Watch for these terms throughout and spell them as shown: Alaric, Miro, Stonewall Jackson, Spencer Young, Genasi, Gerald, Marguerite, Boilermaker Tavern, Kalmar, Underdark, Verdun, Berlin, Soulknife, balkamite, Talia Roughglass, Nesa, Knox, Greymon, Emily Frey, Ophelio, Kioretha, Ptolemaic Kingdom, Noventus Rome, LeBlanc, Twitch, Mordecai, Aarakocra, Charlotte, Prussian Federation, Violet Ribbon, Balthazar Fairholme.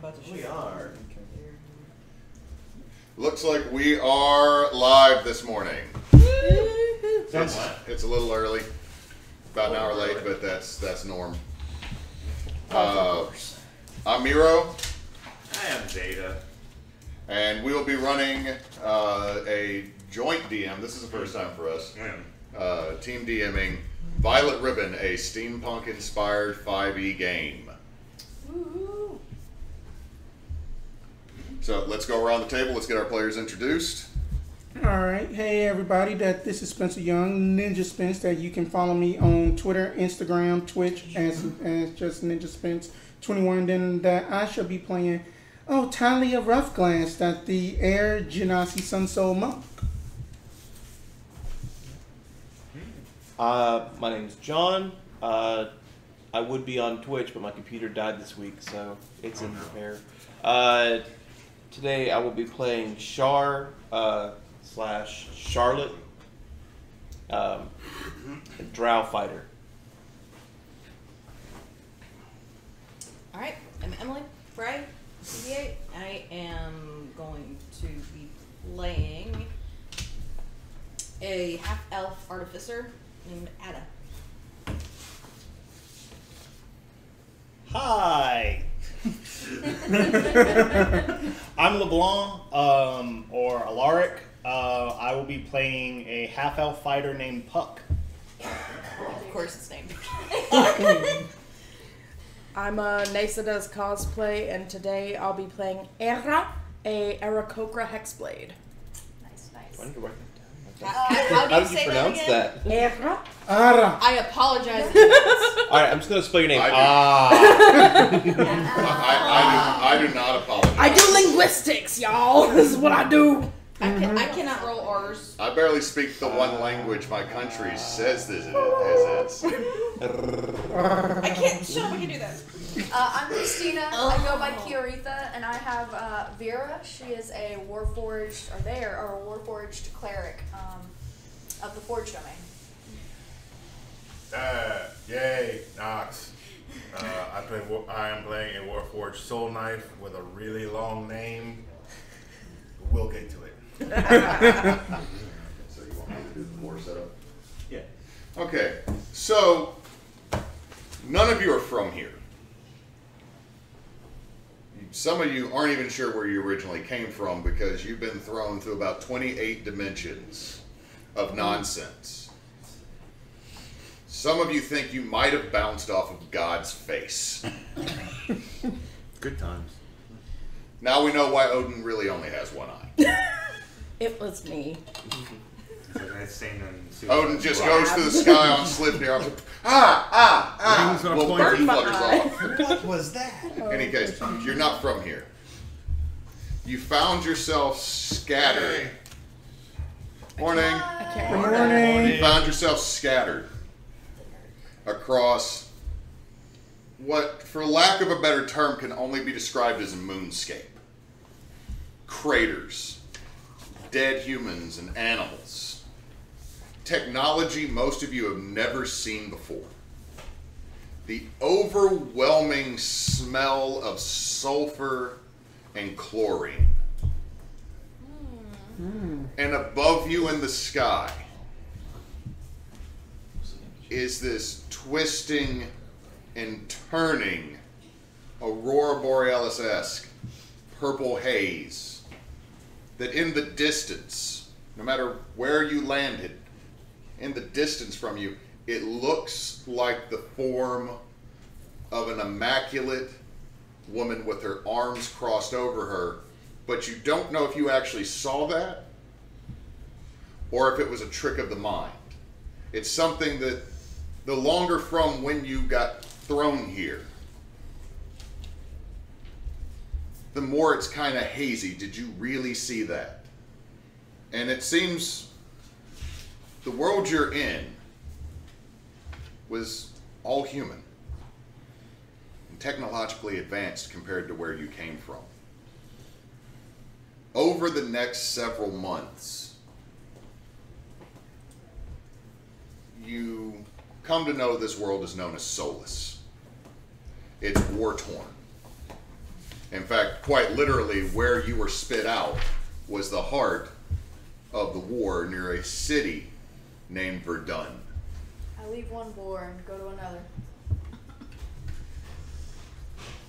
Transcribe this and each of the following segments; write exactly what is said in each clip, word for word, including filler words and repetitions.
I'm about to we are. Looks like we are live this morning. It's, it's a little early. About an hour late, but that's that's norm. Uh, I'm Miro. I am Ada. And we will be running uh, a joint D M. This is the first time for us. Uh, team DMing Violet Ribbon, a steampunk-inspired five E game. Woo-hoo. So let's go around the table. Let's get our players introduced. All right. Hey, everybody. That This is Spencer Young, Ninja Spence. That you can follow me on Twitter, Instagram, Twitch, as, as just Ninja Spence twenty-one. Then that I shall be playing, oh, Talia Roughglass, that the Air Genasi Sun Soul Monk. Uh, my name's John. Uh, I would be on Twitch, but my computer died this week, so it's in repair. Uh, today I will be playing Char uh, slash Charlotte, um, a drow fighter. All right, I'm Emily Frey, C D eight. I am going to be playing a half-elf artificer named Ada. Hi! I'm LeBlanc, um, or Alaric. Uh, I will be playing a half-elf fighter named Puck. Of course it's named Puck. I'm uh, Nesa does cosplay, and today I'll be playing Erra, a Aarakocra Hexblade. Nice, nice. Uh, how do you, how do you pronounce that? Erra? Erra. I apologize. Alright, I'm just going to spell your name. I do. Ah. I, I, I, do, I do not apologize. I do linguistics, y'all. This is what I do. I, can, I cannot roll R's. I barely speak the one language my country says this is. I can't. Shut up, I can do that. Uh, I'm Christina. Oh. I go by Kioretha, and I have uh, Vera. She is a Warforged, or they are a Warforged cleric um, of the Forge domain. Uh, yay, Knox. Uh, I, play, I am playing a Warforged Soulknife with a really long name. We'll get to it. So you want me to do the war setup? Yeah. Okay. So none of you are from here. Some of you aren't even sure where you originally came from because you've been thrown through about twenty-eight dimensions of nonsense. Some of you think you might have bounced off of God's face. Good times. Now we know why Odin really only has one eye. It was me. Odin just goes to the sky on Slipknot. Ah, ah, ah. Well, burn flutters off. What was that? In any case, you're not from here. You found yourself scattered. Morning. I can't remember. Morning. You found yourself scattered across what, for lack of a better term, can only be described as a moonscape. Craters. Dead humans and animals. Technology most of you have never seen before. The overwhelming smell of sulfur and chlorine. Mm. And above you in the sky is this twisting and turning Aurora Borealis-esque purple haze that in the distance, no matter where you landed, in the distance from you, it looks like the form of an immaculate woman with her arms crossed over her, but you don't know if you actually saw that or if it was a trick of the mind. It's something that the longer from when you got thrown here, the more it's kind of hazy. Did you really see that? And it seems the world you're in was all human and technologically advanced compared to where you came from. Over the next several months, you come to know this world is known as SOLUS. It's war-torn. In fact, quite literally, where you were spit out was the heart of the war near a city named Verdun. I leave one war and go to another.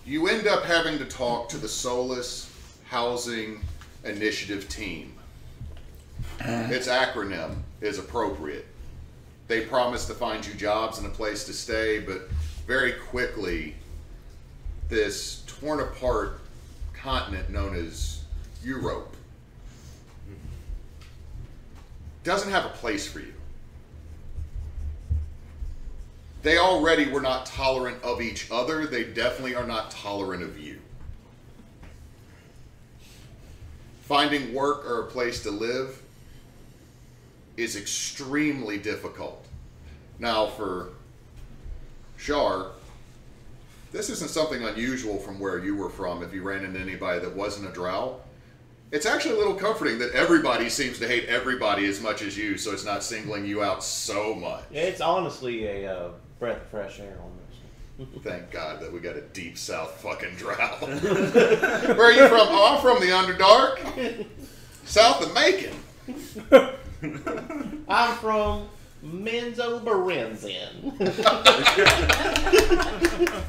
You end up having to talk to the SOLUS Housing Initiative Team. Its acronym is appropriate. They promise to find you jobs and a place to stay, but very quickly, this torn apart continent known as Europe doesn't have a place for you. They already were not tolerant of each other. They definitely are not tolerant of you. Finding work or a place to live is extremely difficult. Now for Shar, this isn't something unusual from where you were from if you ran into anybody that wasn't a drow. It's actually a little comforting that everybody seems to hate everybody as much as you, so it's not singling you out so much. Yeah, it's honestly a uh, breath of fresh air almost. Thank God that we got a deep south fucking drow. Where are you from? Oh, I'm from the Underdark. South of Macon. I'm from Menzo Berenzin.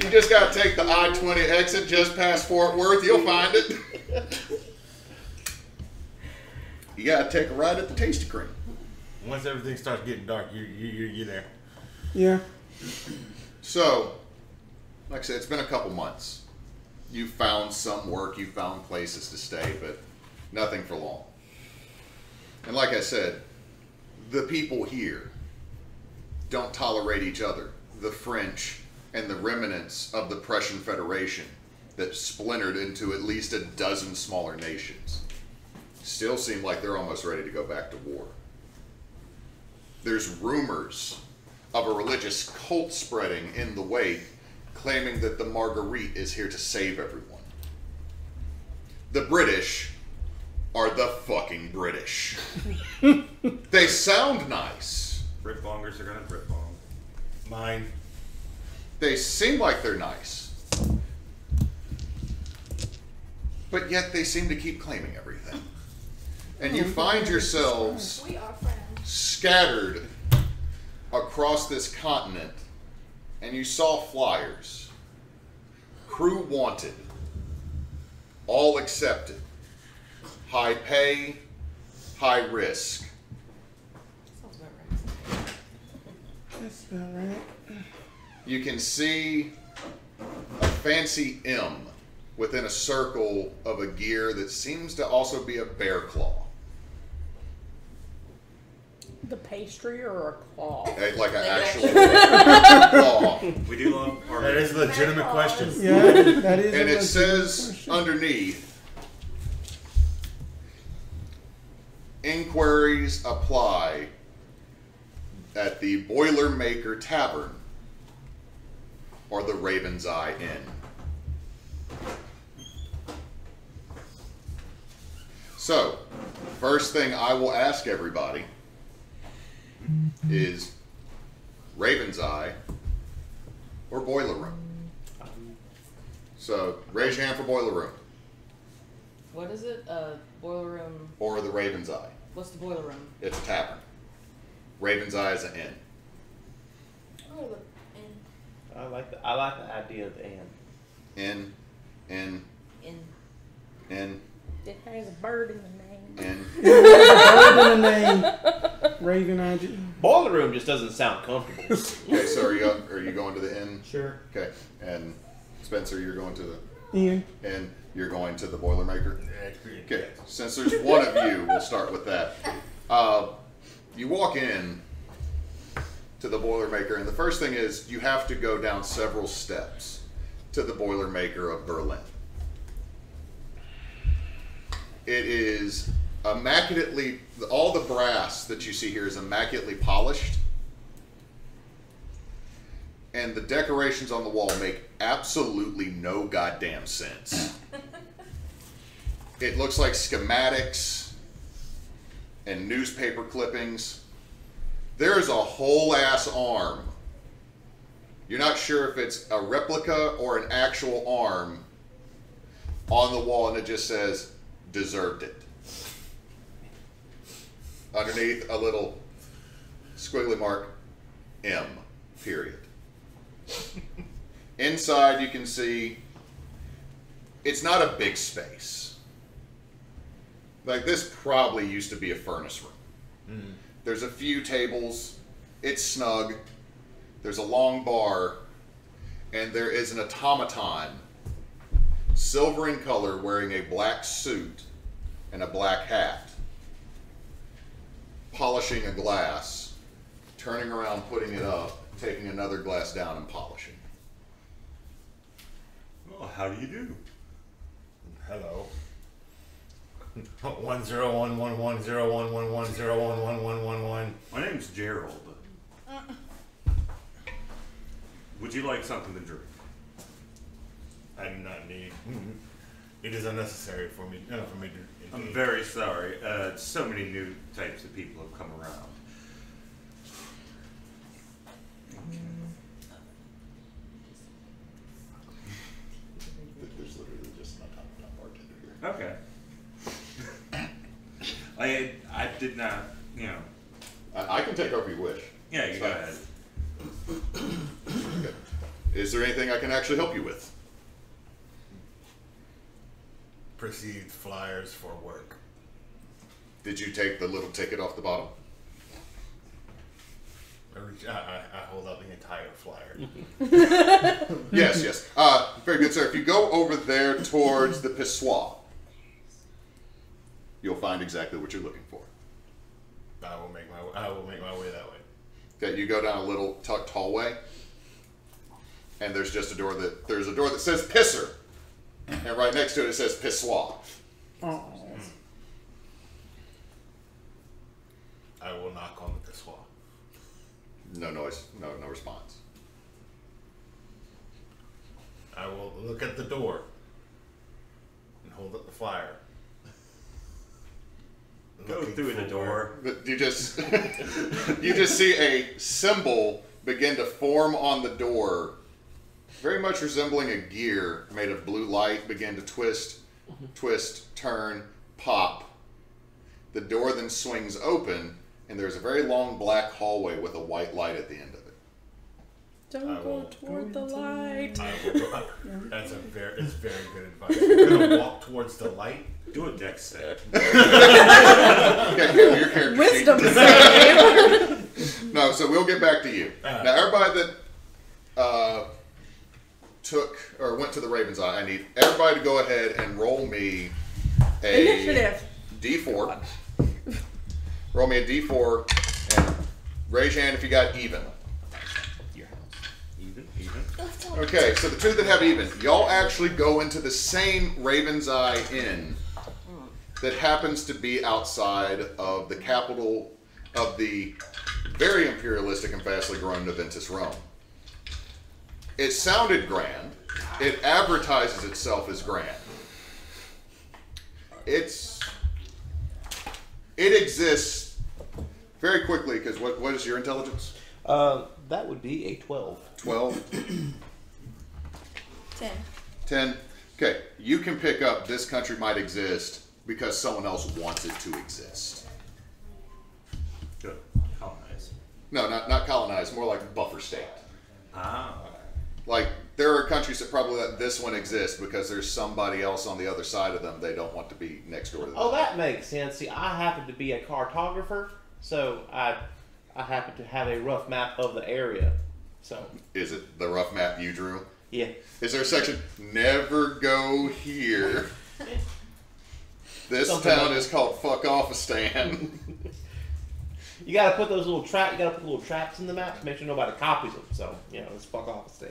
You just got to take the I twenty exit just past Fort Worth. You'll find it. You gotta take a ride at the Tasty Cream. Once everything starts getting dark, you you you you're there. Yeah. So, like I said, it's been a couple months. You found some work, you found places to stay, but nothing for long. And like I said, the people here don't tolerate each other. The French and the remnants of the Prussian Federation that splintered into at least a dozen smaller nations still seem like they're almost ready to go back to war. There's rumors of a religious cult spreading in the wake, claiming that the Marguerite is here to save everyone. The British are the fucking British. They sound nice. Brit bongers are gonna Brit bong. Mine. They seem like they're nice. But yet they seem to keep claiming everything. And you find yourselves scattered across this continent, and you saw flyers. Crew wanted. All accepted. High pay, high risk. Sounds about right. That's about right. You can see a fancy M within a circle of a gear that seems to also be a bear claw. The pastry or a claw? Like, like an actual claw. We do love our... That is a legitimate question. Yeah, that is. And it says question. Underneath, inquiries apply at the Boilermaker Tavern or the Raven's Eye Inn. So, first thing I will ask everybody is Raven's Eye or Boiler Room. So raise your hand for Boiler Room. What is it? Uh, Boiler Room? Or the Raven's Eye. What's the Boiler Room? It's a tavern. Raven's Eye is an inn. Oh, the inn. I like the I like the idea of the inn. Inn, inn, inn, inn. It has a bird in the name. And Raven and Raven I G. Boiler Room just doesn't sound comfortable. Okay, so are you up, are you going to the inn? Sure. Okay, and Spencer, you're going to the inn, yeah. And you're going to the Boilermaker. Okay, since there's one of you, we'll start with that. Uh, you walk in to the Boilermaker, and the first thing is you have to go down several steps to the Boilermaker of Berlin. It is immaculately, all the brass that you see here is immaculately polished. And the decorations on the wall make absolutely no goddamn sense. It looks like schematics and newspaper clippings. There is a whole ass arm. You're not sure if it's a replica or an actual arm on the wall, and it just says, deserved it. Underneath a little squiggly mark, M, period. Inside, you can see it's not a big space. Like, this probably used to be a furnace room. Mm-hmm. There's a few tables. It's snug. There's a long bar. And there is an automaton, silver in color, wearing a black suit and a black hat, polishing a glass, turning around, putting it up, taking another glass down and polishing. Well, how do you do? Hello. one zero one one one zero one one one zero one one one one one. My name's Gerald. Would you like something to drink? I do not need. It is unnecessary for me. No, for me to. I'm very sorry. Uh, so many new types of people have come around. Okay. There's literally just an automaton bartender here. Okay. I I did not. You know. I, I can take over if you wish. Yeah, you so, go ahead. Okay. Is there anything I can actually help you with? Proceed flyers for work. Did you take the little ticket off the bottom? I, reach, I, I hold up the entire flyer. yes, yes. Uh, very good, sir. If you go over there towards the pissoir, you'll find exactly what you're looking for. I will make my way, I will make my way that way. Okay, you go down a little tucked hallway, and there's just a door that there's a door that says pisser. And right next to it, it says pissoir. Oh. I will knock on the pissoir. No noise. No, no response. I will look at the door and hold up the flyer. Go through the door. You just, you just see a symbol begin to form on the door. Very much resembling a gear made of blue light, begin to twist, twist, turn, pop. The door then swings open, and there's a very long black hallway with a white light at the end of it. Don't I go toward the light. I will, that's a very, it's very good advice. You're gonna walk towards the light. Do a dex save. Okay, wisdom save. No, so we'll get back to you. Uh, now, everybody that. Uh, Took or went to the Raven's Eye. I need everybody to go ahead and roll me a initiative. D four. Roll me a D four and raise your hand if you got even. Your house. Even, even. Okay, so the two that have even, y'all actually go into the same Raven's Eye Inn that happens to be outside of the capital of the very imperialistic and fastly growing Noventus Rome. It sounded grand. It advertises itself as grand. It's it exists very quickly because what what is your intelligence? Uh, that would be a twelve. Twelve. Ten. Ten. Okay, you can pick up this country might exist because someone else wants it to exist. Good. Colonize. No, not not colonize. More like buffer state. Ah. Like, there are countries that probably let this one exist because there's somebody else on the other side of them they don't want to be next door to them. Oh, that makes sense. See, I happen to be a cartographer, so I I happen to have a rough map of the area. So is it the rough map you drew? Yeah. Is there a section, never go here? This Something town like is called Fuck Offistan. You gotta put those little trap. You gotta put little traps in the map to make sure nobody copies them. So you know, it's Fuck off, Stan.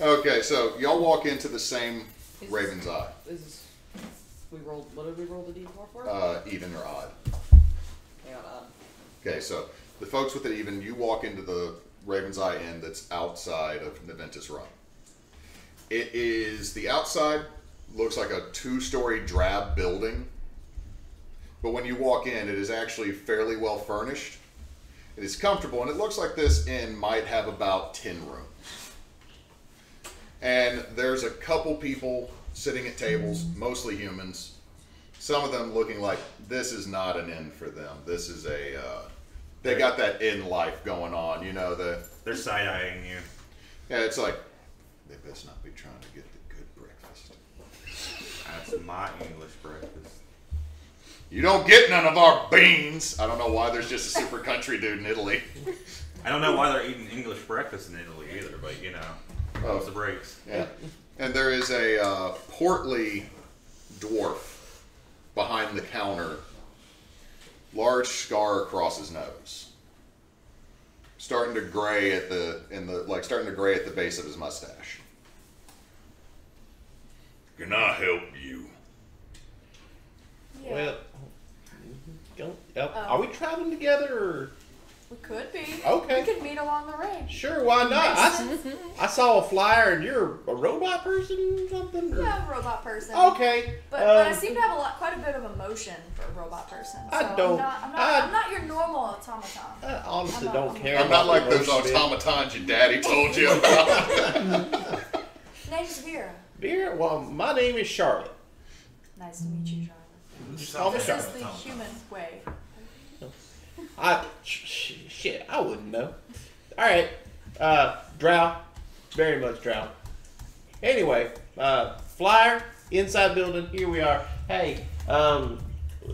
Okay, so y'all walk into the same is Raven's this, Eye. Is this, we rolled. What did we roll the D four for? Uh, even or odd. Yeah, odd. Okay, so the folks with the even, you walk into the Raven's Eye Inn that's outside of Noventus Rome. It is the outside. Looks like a two-story drab building, but when you walk in, it is actually fairly well furnished. It is comfortable, and it looks like this inn might have about ten rooms. And there's a couple people sitting at tables, mostly humans. Some of them looking like this is not an end for them. This is a, uh, they got that end life going on, you know. The, they're side-eyeing you. Yeah, it's like, they best not be trying to get the good breakfast. That's my English breakfast. You don't get none of our beans. I don't know why there's just a super country dude in Italy. I don't know why they're eating English breakfast in Italy either, but you know, oh, it's the breaks. Yeah. And there is a uh, portly dwarf behind the counter, large scar across his nose, starting to gray at the in the like starting to gray at the base of his mustache. Can I help you? Yeah. Well, don't, uh, um, are we traveling together? Or? We could be. Okay. We could meet along the range. Sure, why not? I, I saw a flyer, and you're a robot person or something? Or? Yeah, I'm a robot person. Okay. But, um, but I seem to have a lot, quite a bit of emotion for a robot person. So I don't. I'm not, I'm not, I, I'm not your normal automaton. I honestly not, don't care. I'm not like those automatons your daddy told you about. Name's Vera. Vera? Well, my name is Charlotte. Nice to meet you, Charlotte. Just call me Charlotte. This is the human way. I sh shit, I wouldn't know. All right, uh, drow, very much drow. Anyway, uh, flyer inside building. Here we are. Hey, um,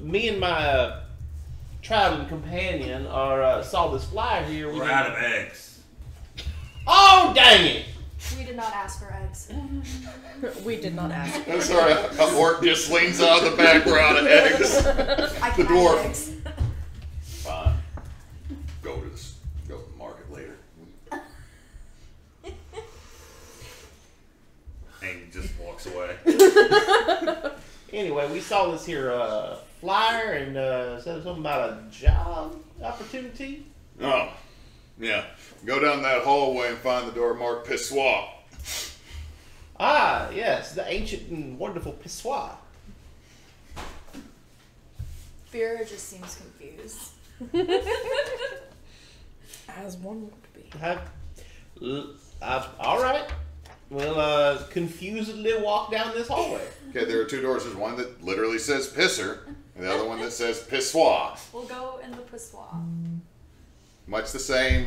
me and my uh, traveling companion are uh, saw this flyer here. We We're didn't... out of eggs. Oh dang it! We did not ask for eggs. We did not ask. I'm sorry. A orc just leans out of the background of eggs. I the dwarf. Eggs. Fine. Go to this, go to the market later. And just walks away. Anyway, we saw this here uh, flyer and uh, said something about a job opportunity. Oh, yeah. Go down that hallway and find the door marked Pissoir. Ah, yes, the ancient and wonderful Pissoir. Vera just seems confused. As one would be. Have, uh, all right. We'll uh, confusedly walk down this hallway. Okay, there are two doors. There's one that literally says pisser, and the other one that says pissoir. We'll go in the pissoir. Much the same.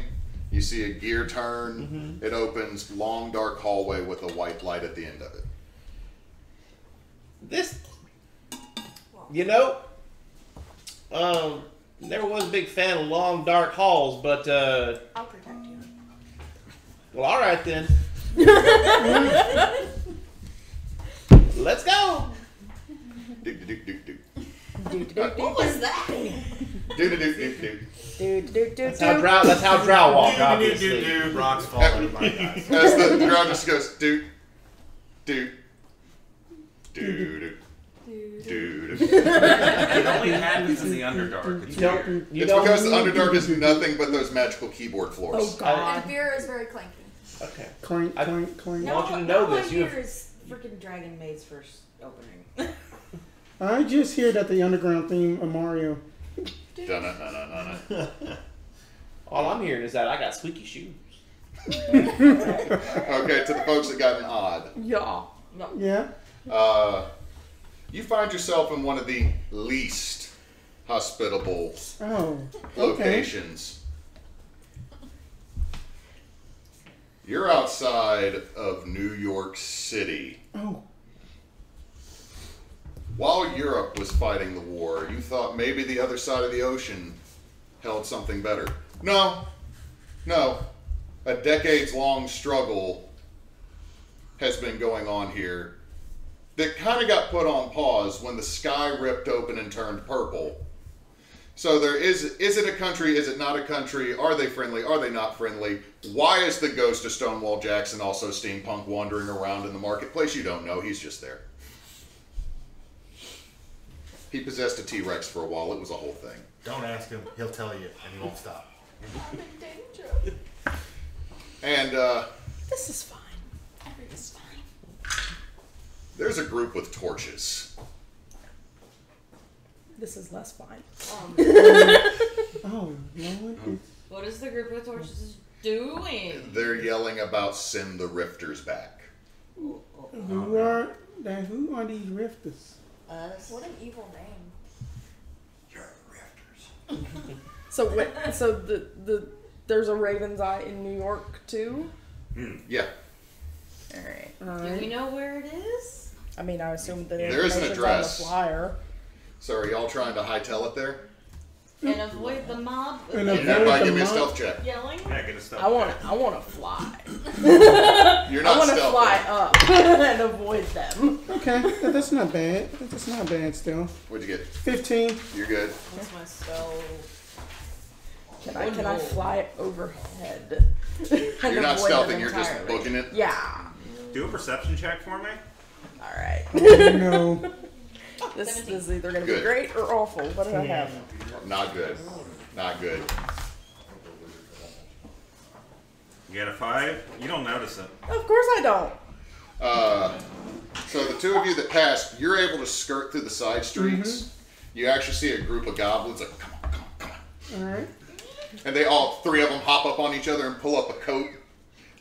You see a gear turn. Mm-hmm. It opens. Long, dark hallway with a white light at the end of it. This, you know, um... never was a big fan of long, dark halls, but, uh... I'll protect you. Well, all right, then. Let's go! Do-do-do-do-do. What was that? Do-do-do-do-do. Do-do-do-do. That's how drow, that's how drow walk, obviously. Do-do-do-do. Rocks fall out of my eyes. As the drow just goes, do do do do Dude. It only happens in the Underdark. It's weird. It's because the Underdark is nothing but those magical keyboard floors. Oh, God. And Vera is very clanky. Okay. Clank, clank, clank. I want you to know this. You have... is freaking Dragon Maid's first opening. I just hear that the underground theme of Mario. All I'm hearing is that I got squeaky shoes. Okay, to the folks that got an odd. Yeah. Yeah. Uh... You find yourself in one of the least hospitable oh, okay. locations. You're outside of New York City. Oh. While Europe was fighting the war, you thought maybe the other side of the ocean held something better. No. No. A decades-long struggle has been going on here. That kind of got put on pause when the sky ripped open and turned purple. So there is, is it a country? Is it not a country? Are they friendly? Are they not friendly? Why is the ghost of Stonewall Jackson also steampunk wandering around in the marketplace? You don't know. He's just there. He possessed a T-Rex for a while. It was a whole thing. Don't ask him. He'll tell you and he won't stop. I'm in danger. And, uh... this is fine. Everything's fine. There's a group with torches. This is less fine. Um, oh, no. What is the group with torches doing? They're yelling about send the rifters back. Who, who are that? Who are these rifters? Us. What an evil name. You're rifters. So wait, so the the there's a Raven's Eye in New York too. Mm, yeah. All right. All right. Do we know where it is? I mean, I assume that there is an address on the flyer. So are y'all trying to hightail it there? And avoid the mob. And avoid everybody the give me a stealth check. Yelling. Yeah, get a stealth I want. I want to fly. You're not I want to fly right? up and avoid them. Okay, that's not bad. That's not bad still. What'd you get? Fifteen. You're good. What's my spell? Can I? Can I fly overhead? You're not stealthing. You're just booking it. Yeah. Do a perception check for me. All right. Oh, no. This, this is either going to be great or awful. What do I have? Not good. Not good. You got a five? You don't notice it. Of course I don't. Uh, so the two of you that passed, you're able to skirt through the side streets. Mm-hmm. You actually see a group of goblins like, come on, come on, come on. All right. And they all, three of them hop up on each other and pull up a coat,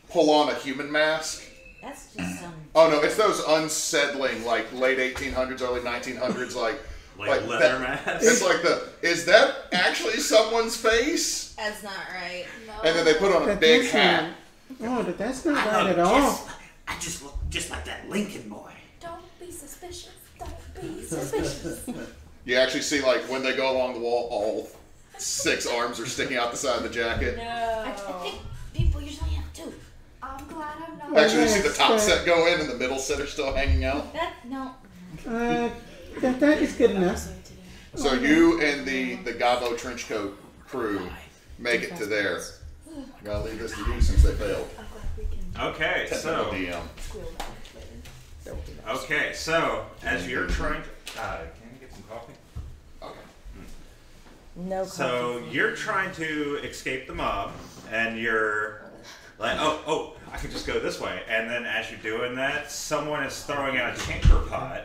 pull on a human mask. That's just some... Oh, no, it's those unsettling, like, late eighteen hundreds, early nineteen hundreds, like... like, like leather masks. It's like the, is that actually someone's face? That's not right. No. And then they put on a that big hat. Not, oh, but that's not I right at all. Just, I just look just like that Lincoln boy. Don't be suspicious. Don't be suspicious. You actually see, like, when they go along the wall, all six arms are sticking out the side of the jacket. No. I think people usually have two. I'm glad I'm not. Actually, you see the top set go in and the middle set are still hanging out. That, no. Uh, that, that is good enough. So you and the, the Gobbo trench coat crew make it to there. I'm going to leave this to you since they failed. Okay, so. D M. Okay, so as you're trying to. Uh, can you get some coffee? Okay. No coffee. So you're trying to escape the mob and you're. Like, oh, oh, I could just go this way. And then as you're doing that, someone is throwing out a chamber pot.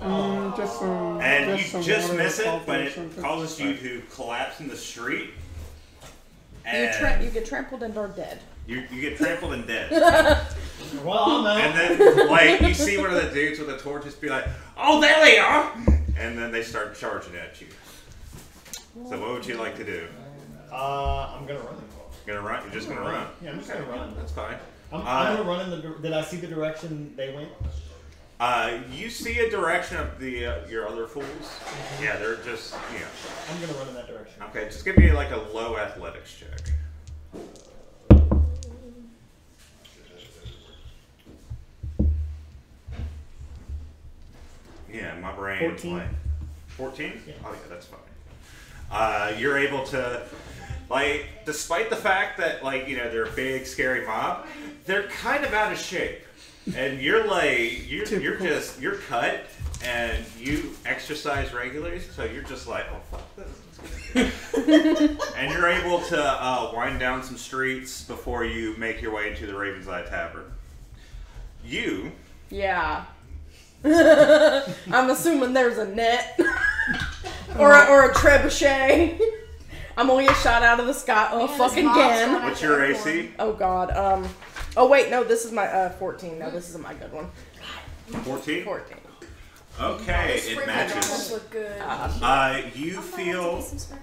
Um, just some, and just you just miss it, but it causes you to collapse in the street. And you, tra you get trampled and are dead. You, you get trampled and dead. Well, no. And then, like, you see one of the dudes with a torch just be like, oh, there they are! And then they start charging at you. So what would you like to do? Uh, I'm going to run them. Gonna run? You're just gonna run. run? Yeah, I'm just gonna run. That's fine. I'm, I'm uh, gonna run in the. Did I see the direction they went? Uh, you see a direction of the uh, your other fools. Yeah, they're just yeah. I'm gonna run in that direction. Okay, just give me like a low athletics check. Yeah, my brain. Fourteen. Fourteen? Yeah. Oh yeah, that's fine. Uh, you're able to. Like, despite the fact that, like, you know, they're a big, scary mob, they're kind of out of shape. And you're, like, you're, you're just, you're cut, and you exercise regularly, so you're just like, oh, fuck this. And you're able to uh, wind down some streets before you make your way into the Raven's Eye Tavern. You. Yeah. I'm assuming there's a net. or, a, or a trebuchet. I'm only a shot out of the sky. Oh, man, fucking again. What's your A C? Oh, God. Um. Oh, wait. No, this is my uh, fourteen. No, this isn't my good one. fourteen? fourteen. Okay, it matches. Look good. Uh, uh, you I'm feel some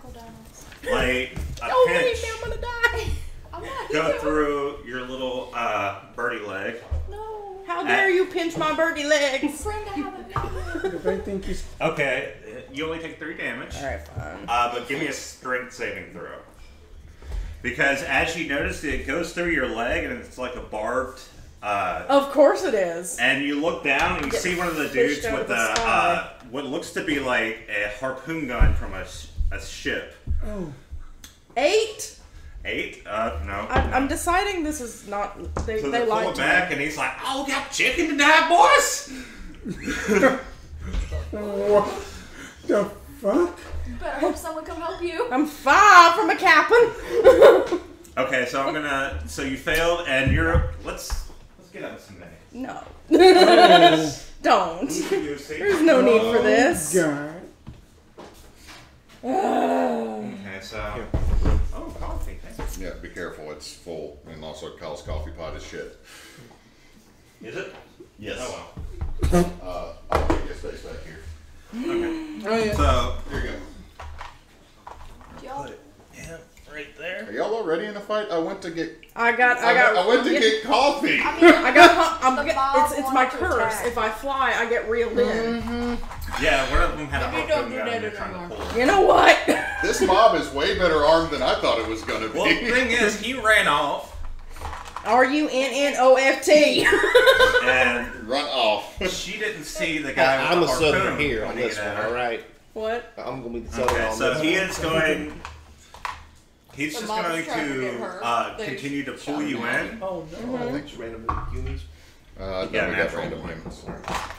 like a oh, pinch wait, I'm gonna die. I'm not go here. Through your little uh, birdie leg. No. How dare At, you pinch my birdie legs? Friend, I haven't. Okay. You only take three damage. All right, fine. Uh, but give me a strength saving throw. Because as you notice, it goes through your leg, and it's like a barbed... Uh, of course it is. And you look down, and you Get see one of the dudes with the a, uh, what looks to be like a harpoon gun from a, a ship. Oh. Eight? Eight? Uh, no. I, no. I'm deciding this is not... They, so they, they pull it back, me. And he's like, oh, we got chicken to die, boys! What? The fuck? But I hope someone come help you. I'm far from a captain. Okay, so I'm gonna. So you failed, and you're. Let's let's get out of some minutes. No, oh. Don't. There's no need for this. God. Okay, so. Oh, coffee. Thanks. Yeah, be careful. It's full, and also Kyle's coffee pot is shit. Is it? Yes. Oh, well. uh, I'll take that space back here. Okay. Oh, yeah. So, here you go. Y'all. Put it yeah, right there. Are y'all already in a fight? I went to get... I got... I, I, got, I went to get, get coffee. I, mean, I got... I'm get, it's it's my curse. Attack. If I fly, I get reeled in. Mm-hmm. Yeah, one of them had a... You don't do that anymore. You know what? This mob is way better armed than I thought it was going to be. Well, the thing is, he ran off. R U N N O F T. And run off. She didn't see the guy with I'm the harpoon. I'm a southern here on this one, all right? What? I'm going to be the southern okay, on so this he one. Is going... He's the just going to uh, continue to pull you in. in. Oh, no. Mm-hmm. I think she random humans. Uh, yeah, no, we got random humans. All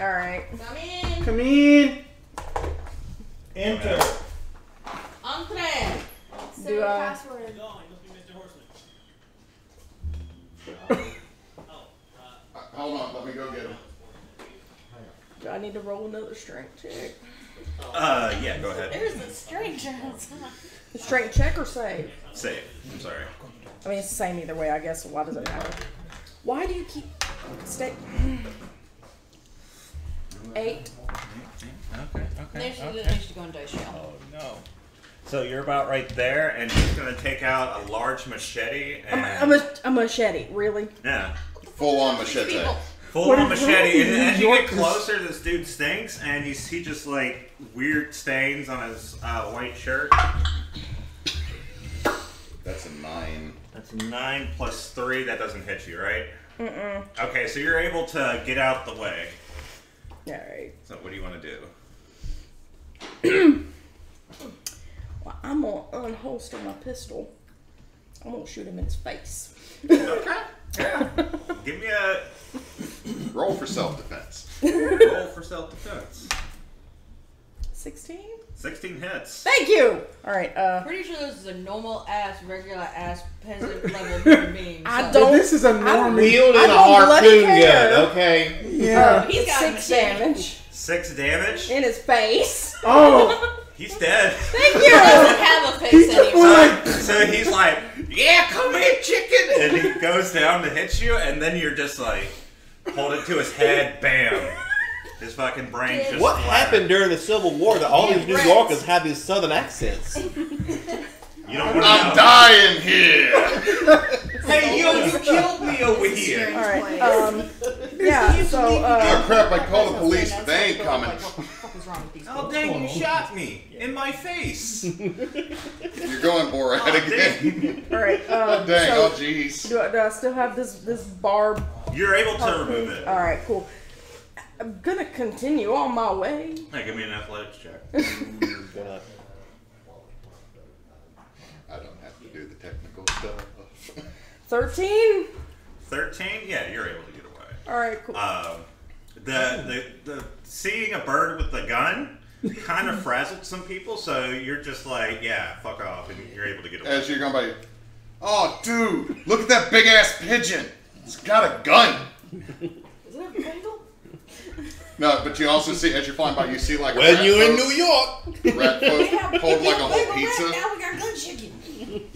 right. Come in. Come in. Enter. Entree. Say your password. Hold on, let me go get him. Do I need to roll another strength check? Uh, yeah, go ahead. There's a strength check. A strength check or save? Save. I'm sorry. I mean, it's the same either way, I guess. Why does it matter? Why do you keep... Stay... Eight. Okay, okay, okay. Oh, no. So you're about right there, and he's going to take out a large machete. And a, a, a machete, really? Yeah. Full-on machete. Full-on machete. And as you get closer, this dude stinks, and you see just, like, weird stains on his uh, white shirt. That's a nine. That's a nine plus three. That doesn't hit you, right? Mm-mm. Okay, so you're able to get out the way. All right. So what do you want to do? I'm gonna unholster my pistol. I'm gonna shoot him in his face. Okay. Yeah. Give me a roll for self-defense. Roll for self-defense. Sixteen. Sixteen hits. Thank you. All right. Uh, Pretty sure this is a normal ass, regular ass peasant level human being. So. I don't. This is a normal. Wielding a harpoon gun. Okay. Yeah. Uh, he's got six damage. Six damage in his face. Oh. He's dead. Thank you. He doesn't have a face anymore. So he's like, yeah, come here, chicken. And he goes down to hit you, and then you're just like, hold it to his head, bam. His fucking brain just What flattened. happened during the Civil War that all these New Yorkers have these southern accents? You don't want to I'm know. dying here. Hey, yo, you killed me over here. All right. Um, yeah, so. Uh, oh, crap, I called the police, but they ain't coming. Oh, dang, you shot me in my face. You're going Borat oh, again. All right. Um, dang, so oh, jeez. Do, do I still have this, this barb? You're able to oh, remove it. All right, cool. I'm going to continue on my way. Hey, give me an athletics check. I don't have to do the technical stuff. thirteen? thirteen? Yeah, you're able to get away. All right, cool. Um, The, the the seeing a bird with a gun kind of frazzled some people, so you're just like, yeah, fuck off, and you're able to get away. As you're going by, oh, dude, look at that big ass pigeon. It's got a gun. Is that a bagel? No, but you also see as you're flying by, you see like when a rat you're boat, in New York, rat boat hold like a whole pizza. Rat, now we got gun chicken.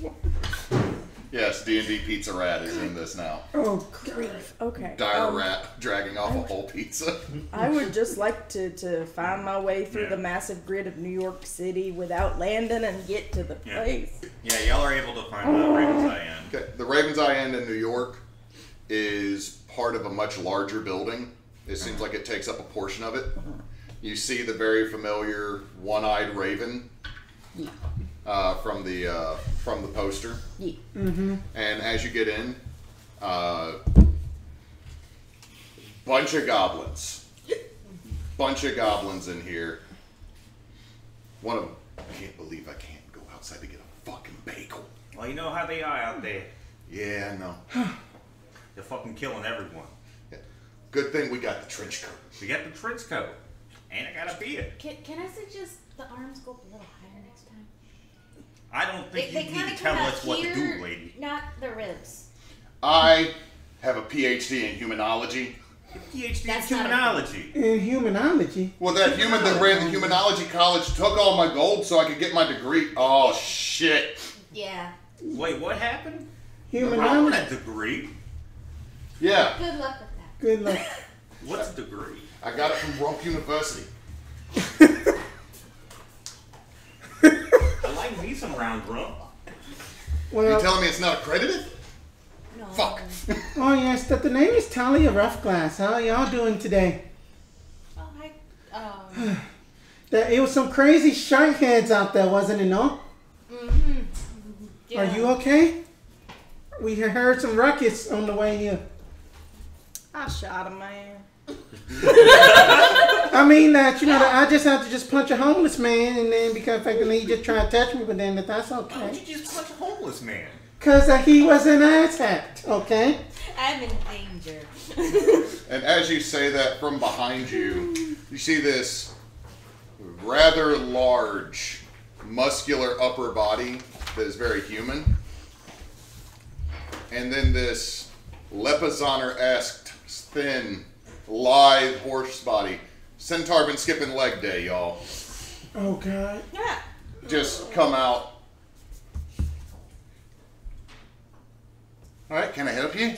Yes, D and D Pizza Rat is in this now. Oh, grief. Okay. Dire um, rat dragging off would, a whole pizza. I would just like to, to find my way through yeah. the massive grid of New York City without landing and get to the yeah. place. Yeah, y'all are able to find the uh, Raven's Eye End. Okay. The Raven's Eye End in New York is part of a much larger building. It seems like it takes up a portion of it. You see the very familiar one-eyed raven. Yeah. Uh, from the uh, from the poster, yeah. Mm-hmm. And as you get in, a uh, bunch of goblins, bunch of goblins in here. One of them, I can't believe I can't go outside to get a fucking bagel. Well, you know how they are out there. Yeah, I know. They're fucking killing everyone. Yeah. Good thing we got the trench coat. We got the trench coat, and I got a beard. Can, can I suggest the arms go a little higher next time? I don't think they, you they need to tell us what to do, lady. Not the ribs. I have a P H D in humanology. A P H D That's in humanology. In humanology? Well, that human that ran the humanology college took all my gold so I could get my degree. Oh, shit. Yeah. Wait, what happened? Humanology. I want a degree. Yeah. Good luck with that. Good luck. What's a degree? I got it from Rump University. I like me some round rump. Well, you're telling me it's not accredited? No. Fuck. Oh, yes, that the name is Talia Roughglass. How are y'all doing today? Oh, I, um... That, it was some crazy shark heads out there, wasn't it, no? Mm-hmm. Yeah. Are you okay? We heard some ruckus on the way here. I shot a man. I mean that, you know, that I just had to just punch a homeless man, and then because effectively he just tried to touch me, but then that that's okay. Why did you just punch a homeless man? Because uh, he was an attacked, okay? I'm in danger. And as you say that, from behind you, you see this rather large, muscular upper body that is very human. And then this Lepizaner-esque, thin, lithe horse body. Centaur been skipping leg day, y'all. Oh, God. Yeah. Just come out. All right, can I help you?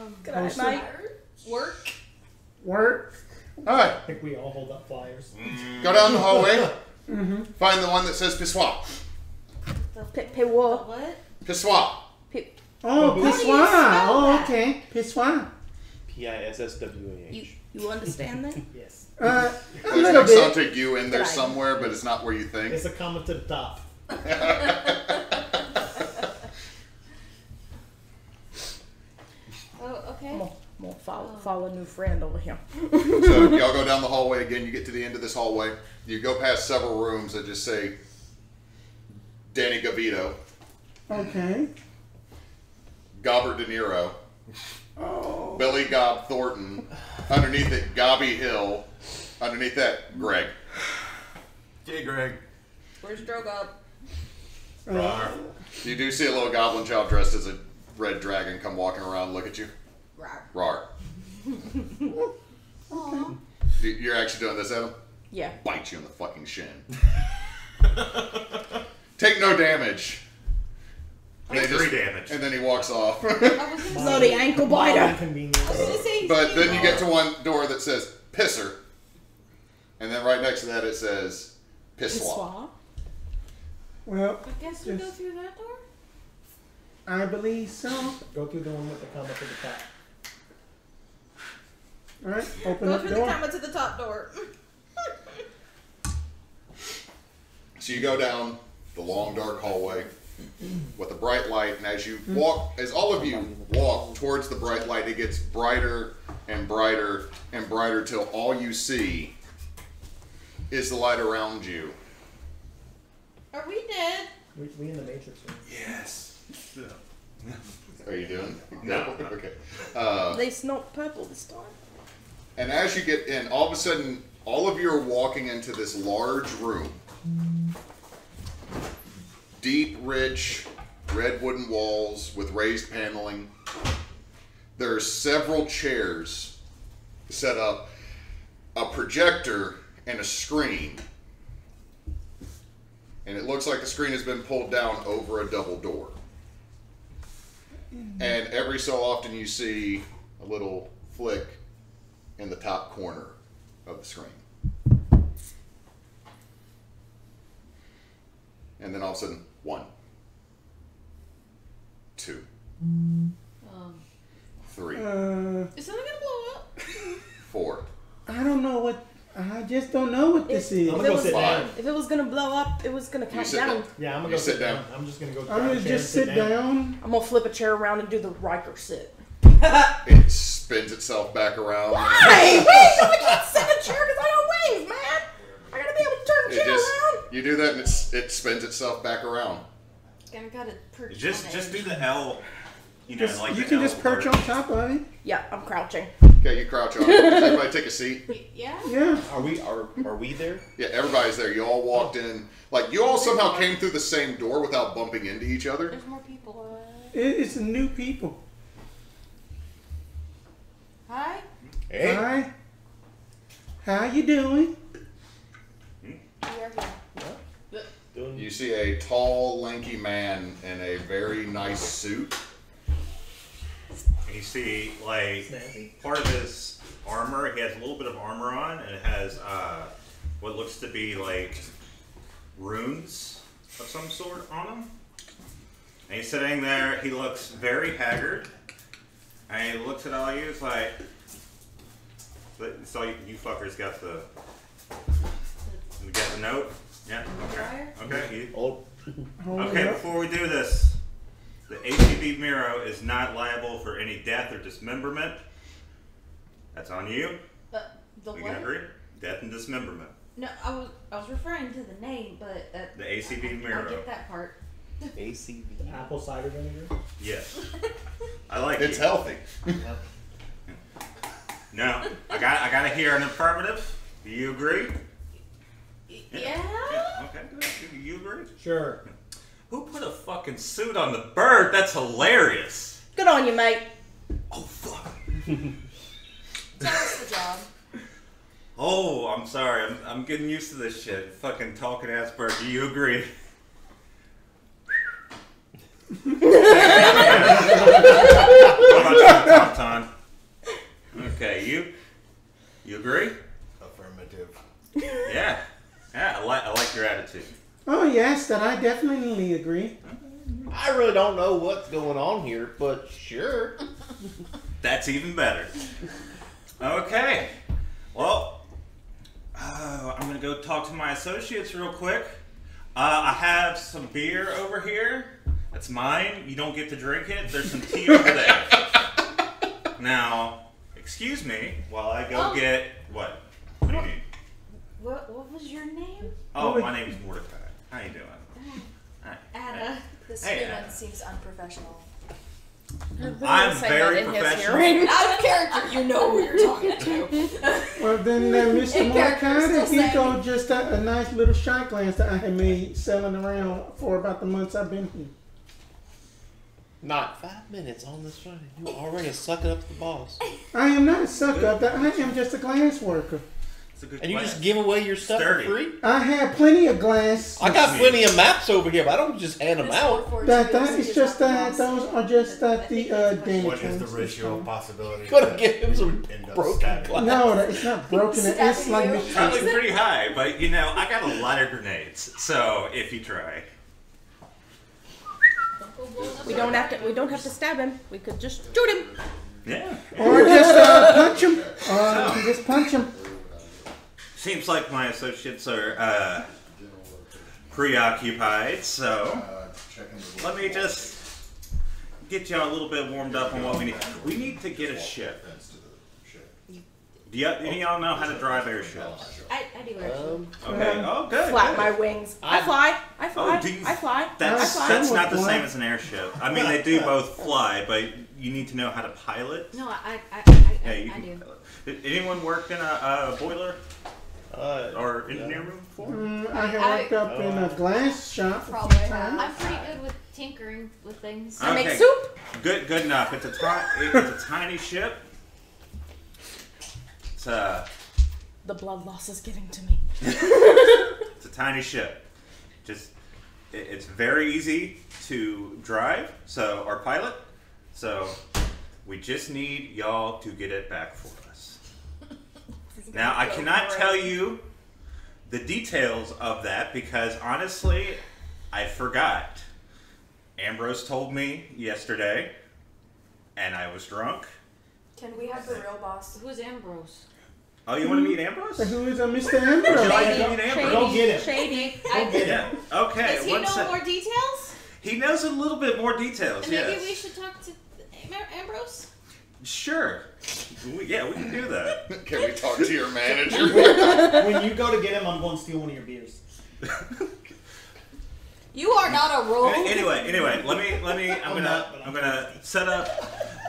Um, Good night. Night. Work. Work. All right. I think we all hold up flyers. Mm. Go down the hallway. Mm-hmm. Find the one that says Pissoir. Pissoir. What? Pissoir. Oh, Pissoir. Oh, okay. Pissoir. P I S S W A H. You, you understand that? Yes. Uh, a There's an exotic U in there somewhere, but it's not where you think. It's a comma to the top. Oh, okay. I'm going to follow, follow a new friend over here. So y'all go down the hallway again. You get to the end of this hallway. You go past several rooms that just say Danny Gavito. Okay. Gobber De Niro, oh. Billy Gob Thornton, underneath it, Gobby Hill, underneath that, Greg. Hey, Greg. Where's Drogob? Rawr. You do see a little goblin child dressed as a red dragon come walking around and look at you. Rawr. Rawr. Okay. You're actually doing this, Adam? Yeah. Bite you in the fucking shin. Take no damage. They just, damage. And then he walks off. So the ankle biter. But then you get to one door that says pisser, and then right next to that it says pissoir. Well, I guess we go through that door. I believe so. Go through the one with the comma to the top. All right, open the door. Go through the comma to the top door. So you go down the long dark hallway with a bright light, and as you walk, as all of you walk towards the bright light, it gets brighter and brighter and brighter till all you see is the light around you. Are we dead? We, we in the Matrix room. Yes. Are you doing? No. Okay. Uh, they snort purple this time. And as you get in, all of a sudden, all of you are walking into this large room. Deep, rich, red wooden walls with raised paneling. There are several chairs set up, a projector, and a screen. And it looks like the screen has been pulled down over a double door. Mm-hmm. And every so often you see a little flick in the top corner of the screen. And then all of a sudden, one, two, um, three. Uh, is something gonna blow up? Four. I don't know what. I just don't know what this if, is. I'm gonna go sit down. If it was gonna blow up, it was gonna count down. down. Yeah, I'm gonna you go sit down. down. I'm just gonna go. I'm gonna just sit down. down. I'm gonna flip a chair around and do the Riker sit. It spins itself back around. Why? Wait, no, I can't sit in a chair because I don't wave, man. I gotta be able to turn the chair just, around. You do that and it's, it spins itself back around. I got it perched just, on just do the L. You know, just, like you can L just perch word. on top of it. Yeah, I'm crouching. Okay, you crouch on it. Does everybody take a seat? Yeah. Yeah. Are we are are we there? Yeah, everybody's there. You all walked in. Like you all somehow came through the same door without bumping into each other. There's more people. Uh... It, it's new people. Hi. Hey. Hi. How you doing? We are here. You see a tall, lanky man in a very nice suit. You see, like, part of his armor, he has a little bit of armor on, and it has uh, what looks to be, like, runes of some sort on him. And he's sitting there, he looks very haggard, and he looks at all you, he's like, so you, you fuckers got the, you got the note? Yeah, okay, okay. Okay, before we do this, the A T B Miro is not liable for any death or dismemberment. That's on you. But the we what? Can agree. Death and dismemberment. No, I was I was referring to the name, but uh, the A C B Miro. I get that part. A C B. Apple cider vinegar. Yes. I like it's it. It's healthy. No, I got I gotta hear an affirmative. Do you agree? Yeah. Yeah. Okay. Do you agree? Sure. Who put a fucking suit on the bird? That's hilarious. Good on you, mate. Oh, fuck. Tell us the job. Oh, I'm sorry. I'm, I'm getting used to this shit. Fucking talking ass bird. Do you agree? What about you, okay, you? You agree? Affirmative. Yeah. Yeah, I, li I like your attitude. Oh, yes, that I definitely agree. I really don't know what's going on here, but sure. That's even better. Okay. Well, uh, I'm going to go talk to my associates real quick. Uh, I have some beer over here. That's mine. You don't get to drink it. There's some tea over there. Now, excuse me while I go oh. get... What? What do you need? What, what was your name? Oh, my name's Mordecai. How you doing? Hi. Ada. This hey, student Ada. Seems unprofessional. I'm very professional. Out of character, you know who you're talking to. Well, then uh, Mister Mordecai, he told just a, a nice little shot glance that I had made selling around for about the months I've been here. Not five minutes on this Friday. You already sucking up to the boss. I am not a suck up. I am just a glance worker. And glass. You just give away your stuff for free? I have plenty of glass. I got plenty of maps over here, but I don't just hand them out. That, that is just that. Those are just that the uh, damage. What is the ratio of possibility? Gonna give him some broken glass. No, it's not broken. It's like it's probably pretty high, but you know, I got a lot of grenades. So if you try, we don't have to. We don't have to stab him. We could just shoot him. Yeah. Or just uh, punch him. Or so. Just punch him. Seems like my associates are uh, preoccupied, so let me just get y'all a little bit warmed up on what we need. We need to get a ship. Do y'all know how to drive airships? I, I do, actually. Okay. Oh, good. Flap my wings. I fly. I fly. Oh, do you, I fly. That's, I fly. That's not the same as an airship. I mean, they do both fly, but you need to know how to pilot. No, I, I, I, yeah, you I do. Pilot. Did anyone work in a, a boiler? Uh, or engineer room before? Mm, I have worked I, up uh, in a glass shop. Probably. I'm pretty good with tinkering with things. Okay. I make soup. Good, good enough. It's a, it's a tiny ship. It's a. The blood loss is getting to me. It's a tiny ship. Just, it, it's very easy to drive. So our pilot. So we just need y'all to get it back for us. Now, I cannot tell you the details of that because, honestly, I forgot. Ambrose told me yesterday, and I was drunk. Can we have the real boss? Who's Ambrose? Oh, you want to meet Ambrose? Who is a Mister Ambrose? Would you like to meet Ambrose? Go get him. Shady. I did it. Okay. Does he know more details? He knows a little bit more details, yes. Maybe we should talk to Ambrose? Sure. We, yeah, we can do that. Can we talk to your manager? When you go to get him, I'm going to steal one of your beers. You are not a rogue. Anyway, anyway, let me, let me. I'm gonna, I'm gonna set up.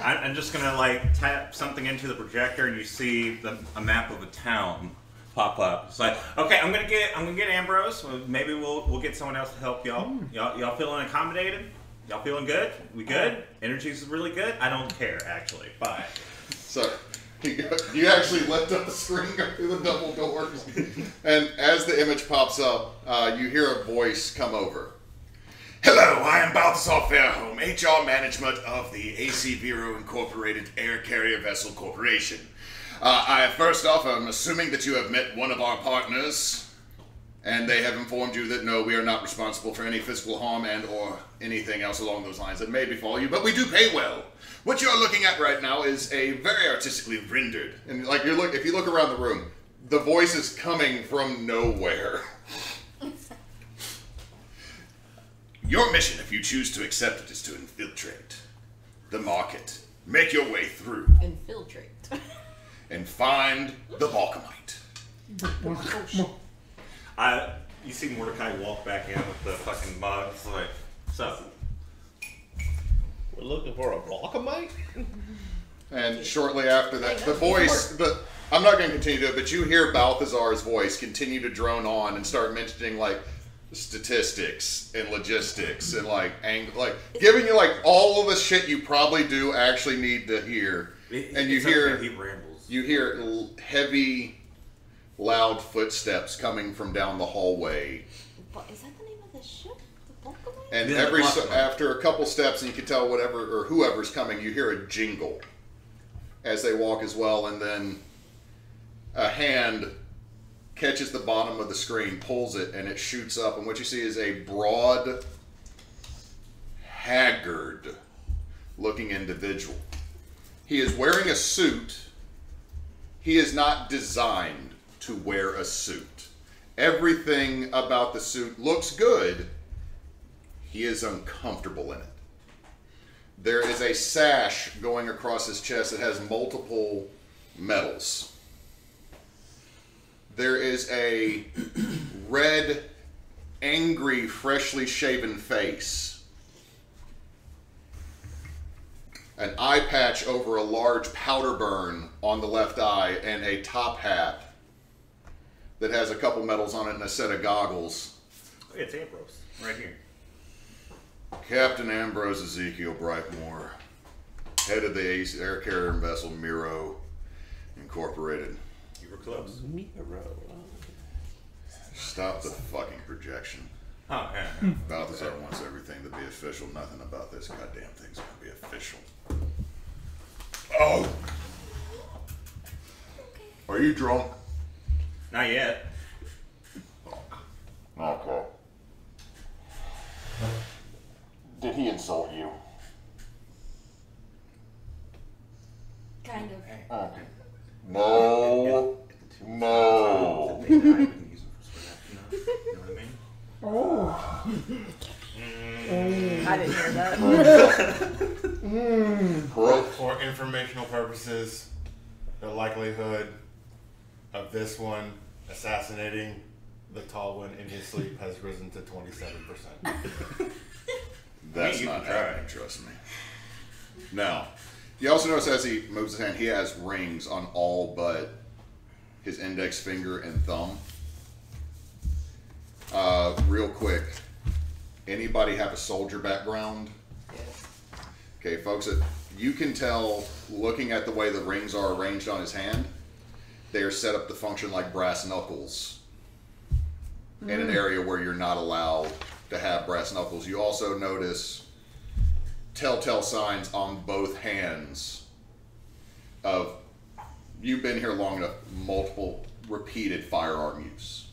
I'm just gonna like tap something into the projector, and you see the, a map of a town pop up. It's like, okay, I'm gonna get, I'm gonna get Ambrose. Maybe we'll, we'll get someone else to help y'all. Y'all, y'all feeling accommodated? Y'all feeling good? We good? Energy's really good? I don't care, actually. Bye. So, you actually let the screen go through the double doors. And as the image pops up, uh, you hear a voice come over. Hello, I am Balthazar Fairholme, H R Management of the A C Bureau Incorporated Air Carrier Vessel Corporation. Uh, I, first off, I'm assuming that you have met one of our partners, and they have informed you that no, we are not responsible for any physical harm and or anything else along those lines that may befall you, but we do pay well. What you're looking at right now is a very artistically rendered, and like you're look, if you look around the room, the voice is coming from nowhere. Your mission, if you choose to accept it, is to infiltrate the market. Make your way through. Infiltrate. And find the balkamite. I, you see Mordecai walk back in with the fucking mug. It's like, sup? We're looking for a balkamite? And shortly after that, the voice... The, I'm not going to continue to do it, but you hear Balthazar's voice continue to drone on and start mentioning, like, statistics and logistics and like ang like giving you like all of the shit you probably do actually need to hear, it, and you hear he rambles. You hear heavy, loud footsteps coming from down the hallway. But is that the name of the ship? The balkamite? And yeah, every so after a couple steps, and you can tell whatever or whoever's coming, you hear a jingle as they walk as well, and then a hand catches the bottom of the screen, pulls it, and it shoots up. And what you see is a broad, haggard-looking individual. He is wearing a suit. He is not designed to wear a suit. Everything about the suit looks good. He is uncomfortable in it. There is a sash going across his chest that has multiple medals. There is a red, angry, freshly shaven face. An eye patch over a large powder burn on the left eye and a top hat that has a couple medals on it and a set of goggles. Hey, it's Ambrose, right here. Captain Ambrose Ezekiel Brightmore, head of the Ace Air Carrier and Vessel Miro Incorporated. We're close. Stop the fucking projection. Oh, yeah, yeah. Balthazar wants everything to be official. Nothing about this goddamn thing's gonna be official. Oh! Are you drunk? Not yet. Okay. Did he insult you? Kind of. Oh. No. No. No. No. Oh. Mm. I didn't hear that. Mm. For informational purposes, the likelihood of this one assassinating the tall one in his sleep has risen to twenty-seven percent. That's not happening, trust me. Now, you also notice as he moves his hand, he has rings on all but his index finger and thumb. Uh, real quick, anybody have a soldier background? Yes. Okay, folks, you can tell looking at the way the rings are arranged on his hand, they are set up to function like brass knuckles mm-hmm. in an area where you're not allowed to have brass knuckles. You also notice telltale signs on both hands of you've been here long enough, multiple repeated firearm use.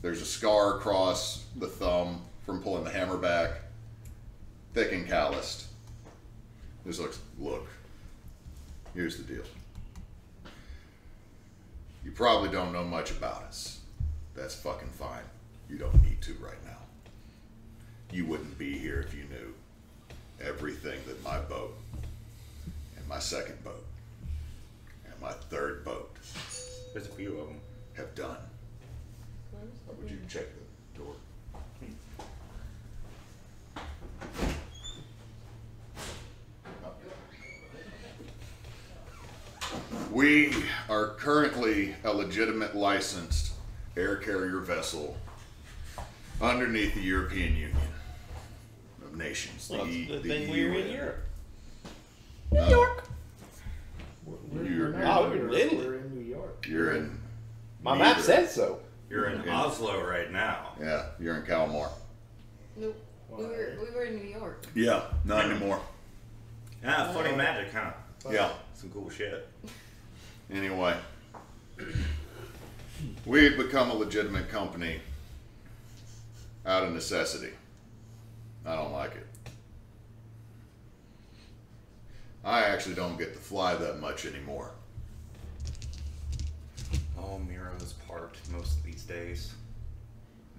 There's a scar across the thumb from pulling the hammer back, thick and calloused. This looks, look, here's the deal. You probably don't know much about us. That's fucking fine. You don't need to right now. You wouldn't be here if you knew everything that my boat and my second boat and my third boat there's a few of them have done. Would you check the door? Hmm. We are currently a legitimate licensed air carrier vessel underneath the European Union. Nations. Well, the, the, the thing we were in Europe. New uh, York. We're, we're, you're, oh, we're in Italy. We're in New York. You're in. My map said so. You're in, in Oslo right now. Yeah, you're in Kalmar. Nope. Wow. We were we were in New York. Yeah, not anymore. Ah, funny magic, huh? Wow. Yeah. Some cool shit. Anyway. We've become a legitimate company out of necessity. I don't like it. I actually don't get to fly that much anymore. Oh, Miro is parked most of these days.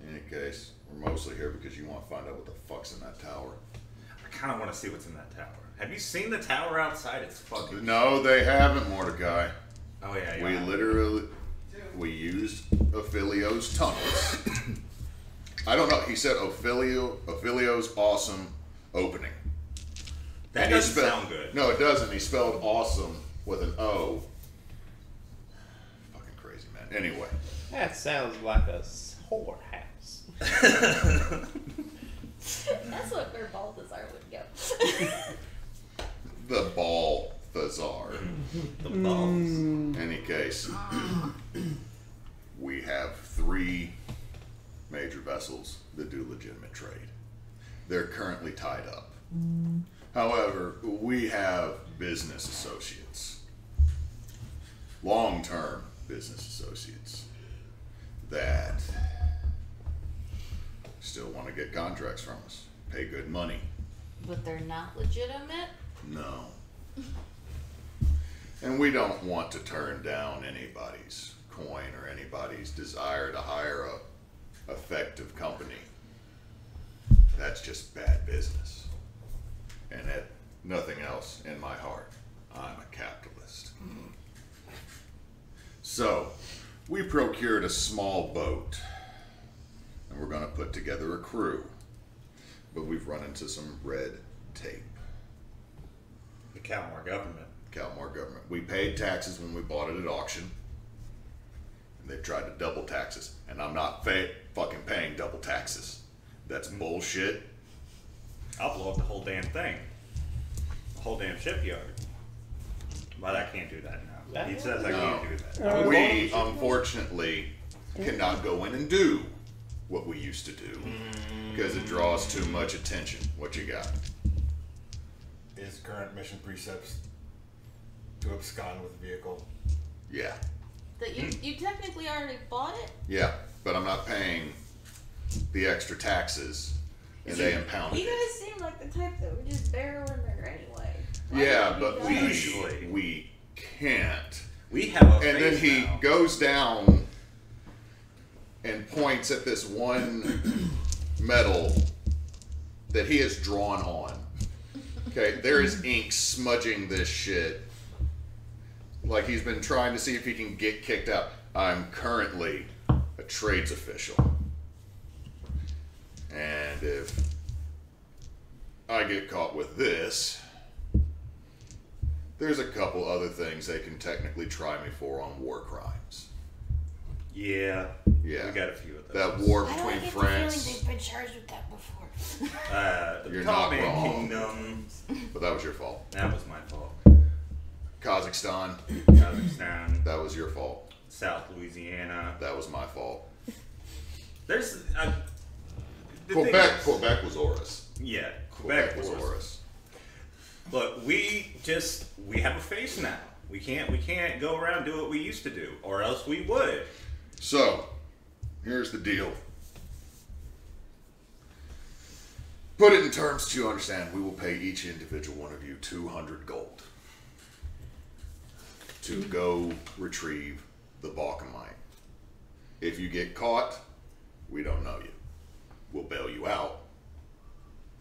In any case, we're mostly here because you want to find out what the fuck's in that tower. I kind of want to see what's in that tower. Have you seen the tower outside? It's fucking... No, they haven't, Mordecai. Oh, yeah, yeah. We literally... We used Ophilio's tunnels. I don't know. He said Ophelio, Ophilio's awesome opening. That doesn't spelled, sound good. No, it doesn't. He spelled awesome with an O. Fucking crazy, man. Anyway. That sounds like a whorehouse. That's what where Balthazar would go. The Balthazar. The balls. In any case, we have three major vessels that do legitimate trade. They're currently tied up. Mm. However, we have business associates, long-term business associates, that still want to get contracts from us, pay good money. But they're not legitimate? No. And we don't want to turn down anybody's coin or anybody's desire to hire a effective company. That's just bad business. And at nothing else in my heart, I'm a capitalist. Mm. So, we procured a small boat, and we're going to put together a crew. But we've run into some red tape. The Kalmar government. Kalmar government. We paid taxes when we bought it at auction, and they tried to double taxes. And I'm not fa fucking paying double taxes. That's bullshit. I'll blow up the whole damn thing. The whole damn shipyard. But I can't do that now. He says I no. can't do that. We, unfortunately, cannot go in and do what we used to do because it draws too much attention. What you got? Is current mission precepts to abscond with the vehicle. Yeah. That you, you technically already bought it? Yeah, but I'm not paying the extra taxes. And they impounded. You guys seem like the type that would just barrel in there anyway. Why yeah, but we usually we can't. We have a and then he now. goes down and points at this one metal that he has drawn on. Okay, there is ink smudging this shit. Like he's been trying to see if he can get kicked out. I'm currently a trades official. And if I get caught with this, there's a couple other things they can technically try me for on war crimes. Yeah. Yeah. We got a few of those. That war between I don't France. The they've been charged with that before. Uh, the You're not wrong. Kingdoms. But that was your fault. That was my fault. Kazakhstan. Kazakhstan. That was your fault. South Louisiana. That was my fault. There's... Uh, Quebec, is, Quebec was Oris. Yeah, Quebec, Quebec was Oris. Look, we just we have a face now. We can't we can't go around and do what we used to do, or else we would. So, here's the deal. Put it in terms that you understand. We will pay each individual one of you two hundred gold to go retrieve the balkamite. If you get caught, we don't know you. We'll bail you out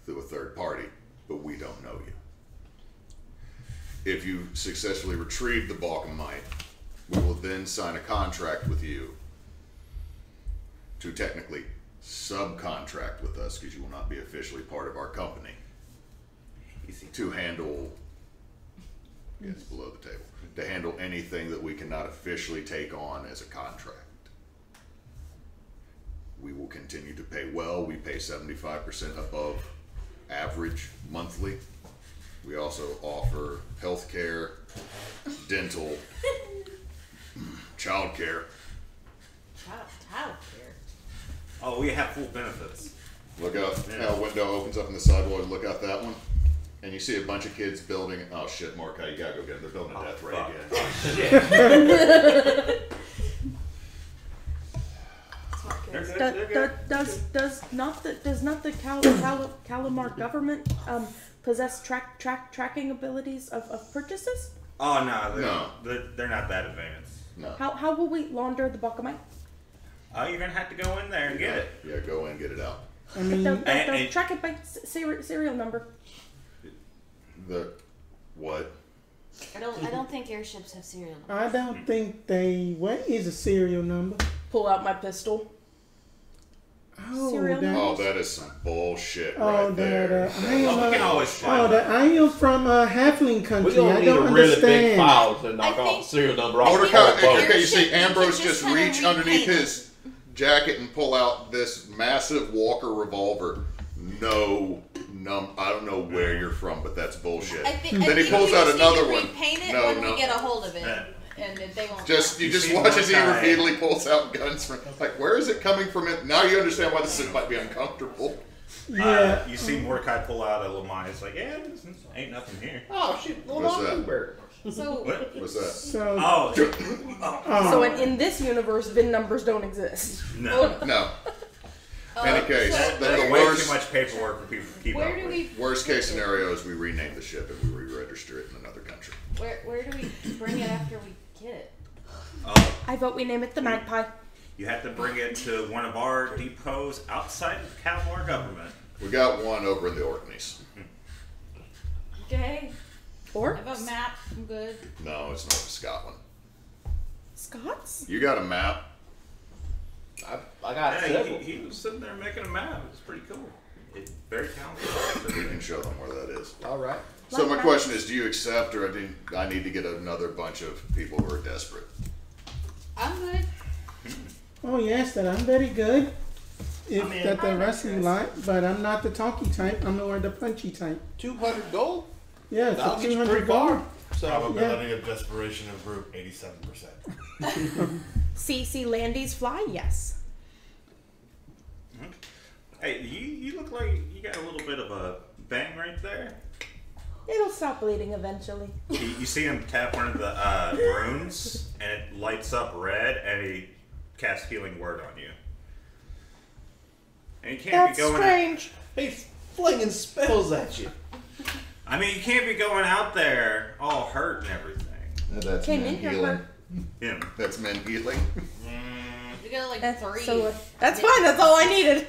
through a third party, but we don't know you. If you successfully retrieve the balkamite, we will then sign a contract with you to technically subcontract with us, because you will not be officially part of our company, Easy. to handle, it's below the table, to handle anything that we cannot officially take on as a contract. We will continue to pay well. We pay seventy-five percent above average monthly. We also offer health care, dental, child care. Child, child care? Oh, we have full benefits. Look out. Yeah. Our window opens up in the sidewalk and look out that one. And you see a bunch of kids building. Oh shit, Mordecai, you gotta go get them. They're building a oh, death ray fuck. again. Oh shit. Does, does, does, does not the does not the Cal, Cal, Calamar government um, possess track track tracking abilities of, of purchases? Oh no, they're, no, they're, they're not that advanced. No. How how will we launder the balkamite? Oh, you're gonna have to go in there and yeah. get it. Yeah, go in, get it out. I mean, they'll, they'll, they'll and, track it by ser serial number. The what? I don't. I don't think airships have serial numbers. I don't think they. What is a serial number? Pull out my pistol. Oh, that, oh, that is some bullshit oh, right that, there. Uh, I am, uh, oh, that, I am from a uh, halfling country. We don't I need don't a really understand. big file to knock think, off serial number. Mordecai, okay, you see Ambrose just, just reach underneath his jacket and pull out this massive Walker revolver. No, num. I don't know where you're from, but that's bullshit. I think, then I he pulls out another one. It no, when no. We get a hold of it. Yeah. And they won't just you, you just watch as he repeatedly pulls out guns from like where is it coming from? It now you understand why this might be uncomfortable. Yeah, uh, you see Mordecai pull out a Lamai. It's like yeah, this ain't nothing here. Oh shit, what's that? So what? What's that? So oh, oh. so in, in this universe, V I N numbers don't exist. No, no. Uh, in any case, so the, the way worst, too much paperwork for people to keep where up do with. We worst case it? scenario is we rename the ship and we re-register it in another country. Where where do we bring it after we? Get it. Uh, I vote we name it the Magpie. You have to bring it to one of our depots outside of the Kalmar government. We got one over in the Orkneys. Okay. Orcs? I have a map. I'm good. No, it's not Scotland. Scots? You got a map? I, I got yeah, several. He, he was sitting there making a map. It was pretty cool. It's very talented. We can show them where that is. All right. So my question is, do you accept, or I need to get another bunch of people who are desperate? I'm good. Oh yes, that I'm very good. If I mean, that the wrestling like, but I'm not the talky type. I'm more the punchy type. Two hundred gold. Yeah, it's two hundred gold. So probability yeah. of desperation improved eighty-seven percent. See, see, Landy's fly. Yes. Mm-hmm. Hey, you you look like you got a little bit of a bang right there. It'll stop bleeding eventually. You, you see him tap one of the uh, runes, and it lights up red, and he casts healing word on you. And you can't That's be going. Strange. Out. He's flinging spells at you. I mean, you can't be going out there all hurt and everything. No, that's Came men in healing. Him. That's men healing. You got like that's three. So, uh, that's fine. That's all I needed.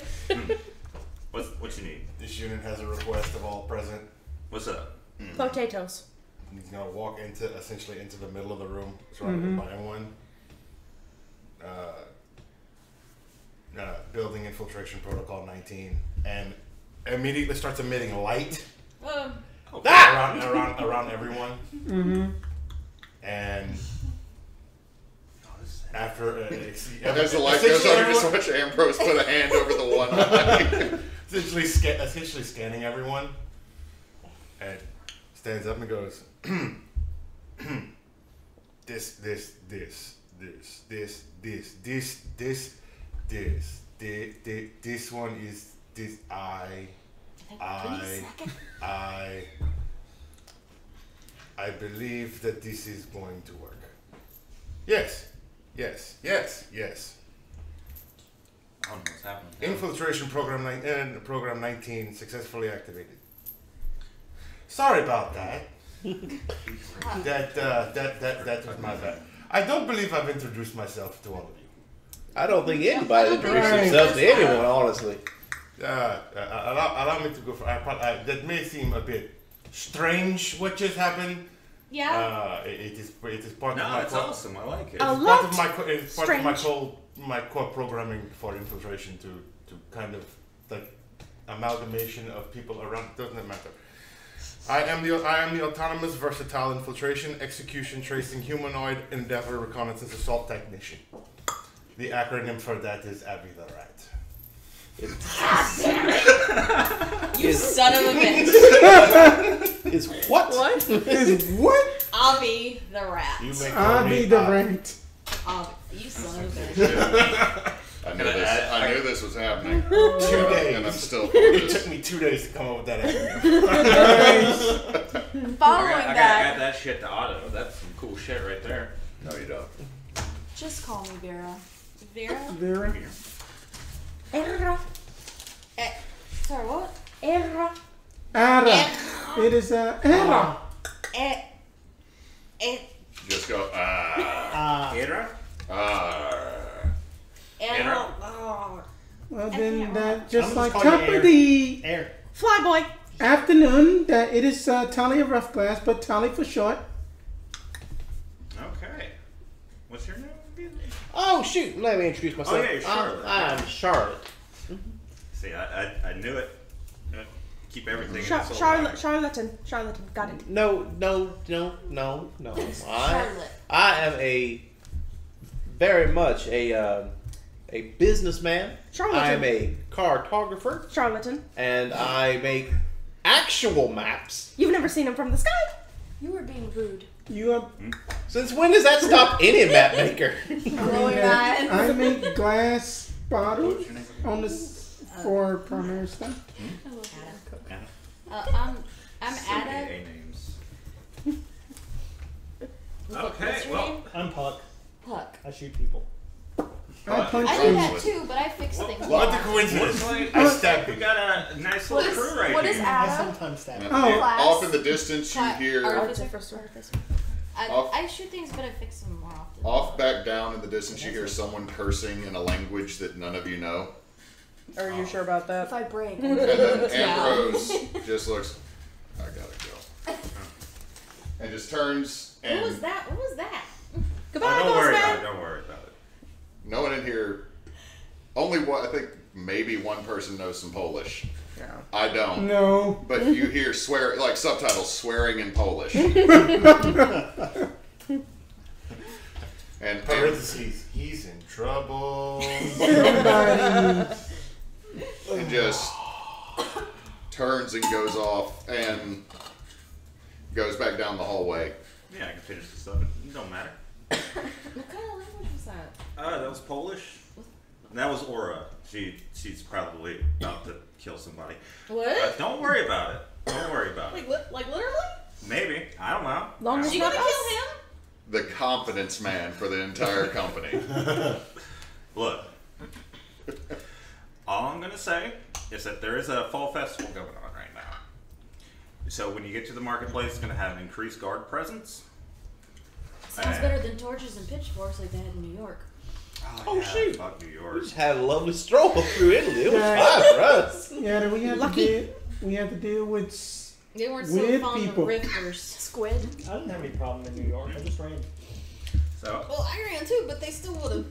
What what you need? This unit has a request of all present. What's up? Mm. Potatoes. He's gonna walk into essentially into the middle of the room, surrounded mm-hmm. by one. Uh, uh, building infiltration protocol nineteen, and immediately starts emitting light uh, okay. ah! around around around everyone. Mm-hmm. And after uh, yeah, there's a light goes on, you just watch Ambrose put a hand over the one eye, essentially sca essentially scanning everyone, and stands up and goes, this, this, this, this, this, this, this, this, this, this, this one is this. I, I, I, I believe that this is going to work. Yes, yes, yes, yes. I don't know what's happening. Infiltration program and program nineteen successfully activated. Sorry about that. that, uh, that that that was my bad. I don't believe I've introduced myself to all of you. I don't think anybody introduced themselves to anyone, honestly. Uh, uh, allow, allow me to go for I, I, that may seem a bit strange what just happened. Yeah. Uh, it, it is it is part no, of my. No, it's awesome. I like it. A it's lot part of my it's part strange. of my whole my core programming for infiltration to to kind of like amalgamation of people around. It doesn't matter. I am the I am the autonomous, versatile infiltration, execution, tracing, humanoid, endeavor, reconnaissance, assault technician. The acronym for that is Abby the Rat. You son of a bitch! Is what? What? Is what? Abby the Rat. Abby the Rat. Abby. You son of a bitch. I knew this. I, I knew this was happening. Two uh, days, and I'm still. It took me two days to come up with that idea. Following that, I gotta add that shit to auto. That's some cool shit right there. No, you don't. Just call me Vera. Vera. Vera. Erra. Eh. Sorry, what? Erra. Ada. It is a Erra. Eh. Eh. Just go. Ah. Uh, Erra. Ah. Uh, Erra. Well, then, that, just like just top of the air. Flyboy afternoon, that it is uh, Talia Roughglass, but Tali for short. Okay. What's your name again? Oh, shoot. Let me introduce myself. Oh, yeah, you're Charlotte. I'm, I'm Charlotte. Mm-hmm. See, I, I, I knew it. Keep everything Char in the Charlotte, Charlatan. Charlatan. Got it. No, no, no, no, no. I, I am a very much a... Uh, a businessman. Charlatan. I am a cartographer. Charlatan. And I make actual maps. You've never seen them from the sky. You are being rude. You are. Hmm? Since when does that stop any map maker? I, make, I make glass bottles on this uh, for primary stuff. I love Ada. Uh, um, I'm Ada. Names. Okay. Well, name? I'm Puck. Puck. I shoot people. I, I do that too, but I fix what, things. What the coincidence? Like, I stab you. We got a nice little is, crew right what here. What is Ada? I sometimes stab him. Oh. Off in the distance, you hear. Or the first one. I, off, I shoot things, but I fix them more often. Off back down in the distance, you hear someone cursing in a language that none of you know. Are you oh. sure about that? If I break. And then Ambrose just looks. I gotta go. And just turns. And what was that? What was that? Goodbye, oh, don't worry about it. Don't worry about it. No one in here, only one, I think maybe one person knows some Polish. Yeah. I don't. No. But you hear swear, like subtitles, swearing in Polish. And parentheses, he's in trouble. And just turns and goes off and goes back down the hallway. Yeah, I can finish this up. It don't matter. What kind of language was that? Uh, that was Polish. And that was Erra. She she's probably about to kill somebody. What? Uh, don't worry about it. Don't worry about Wait, it. Wait, like literally? Maybe. I don't know. Long as you gonna kill him? The confidence man for the entire company. Look. All I'm gonna say is that there is a fall festival going on right now. So when you get to the marketplace, it's gonna have an increased guard presence. Sounds better than torches and pitchforks like they had in New York. Oh, oh yeah, shoot! Fuck New York. We just had a lovely stroll through Italy. It was fine for us. Yeah, we have Lucky. to deal. We have to deal with. They weren't so fond people. of rivers, squid. I didn't have any problem in New York. I just ran. So. Well, I ran too, but they still would have.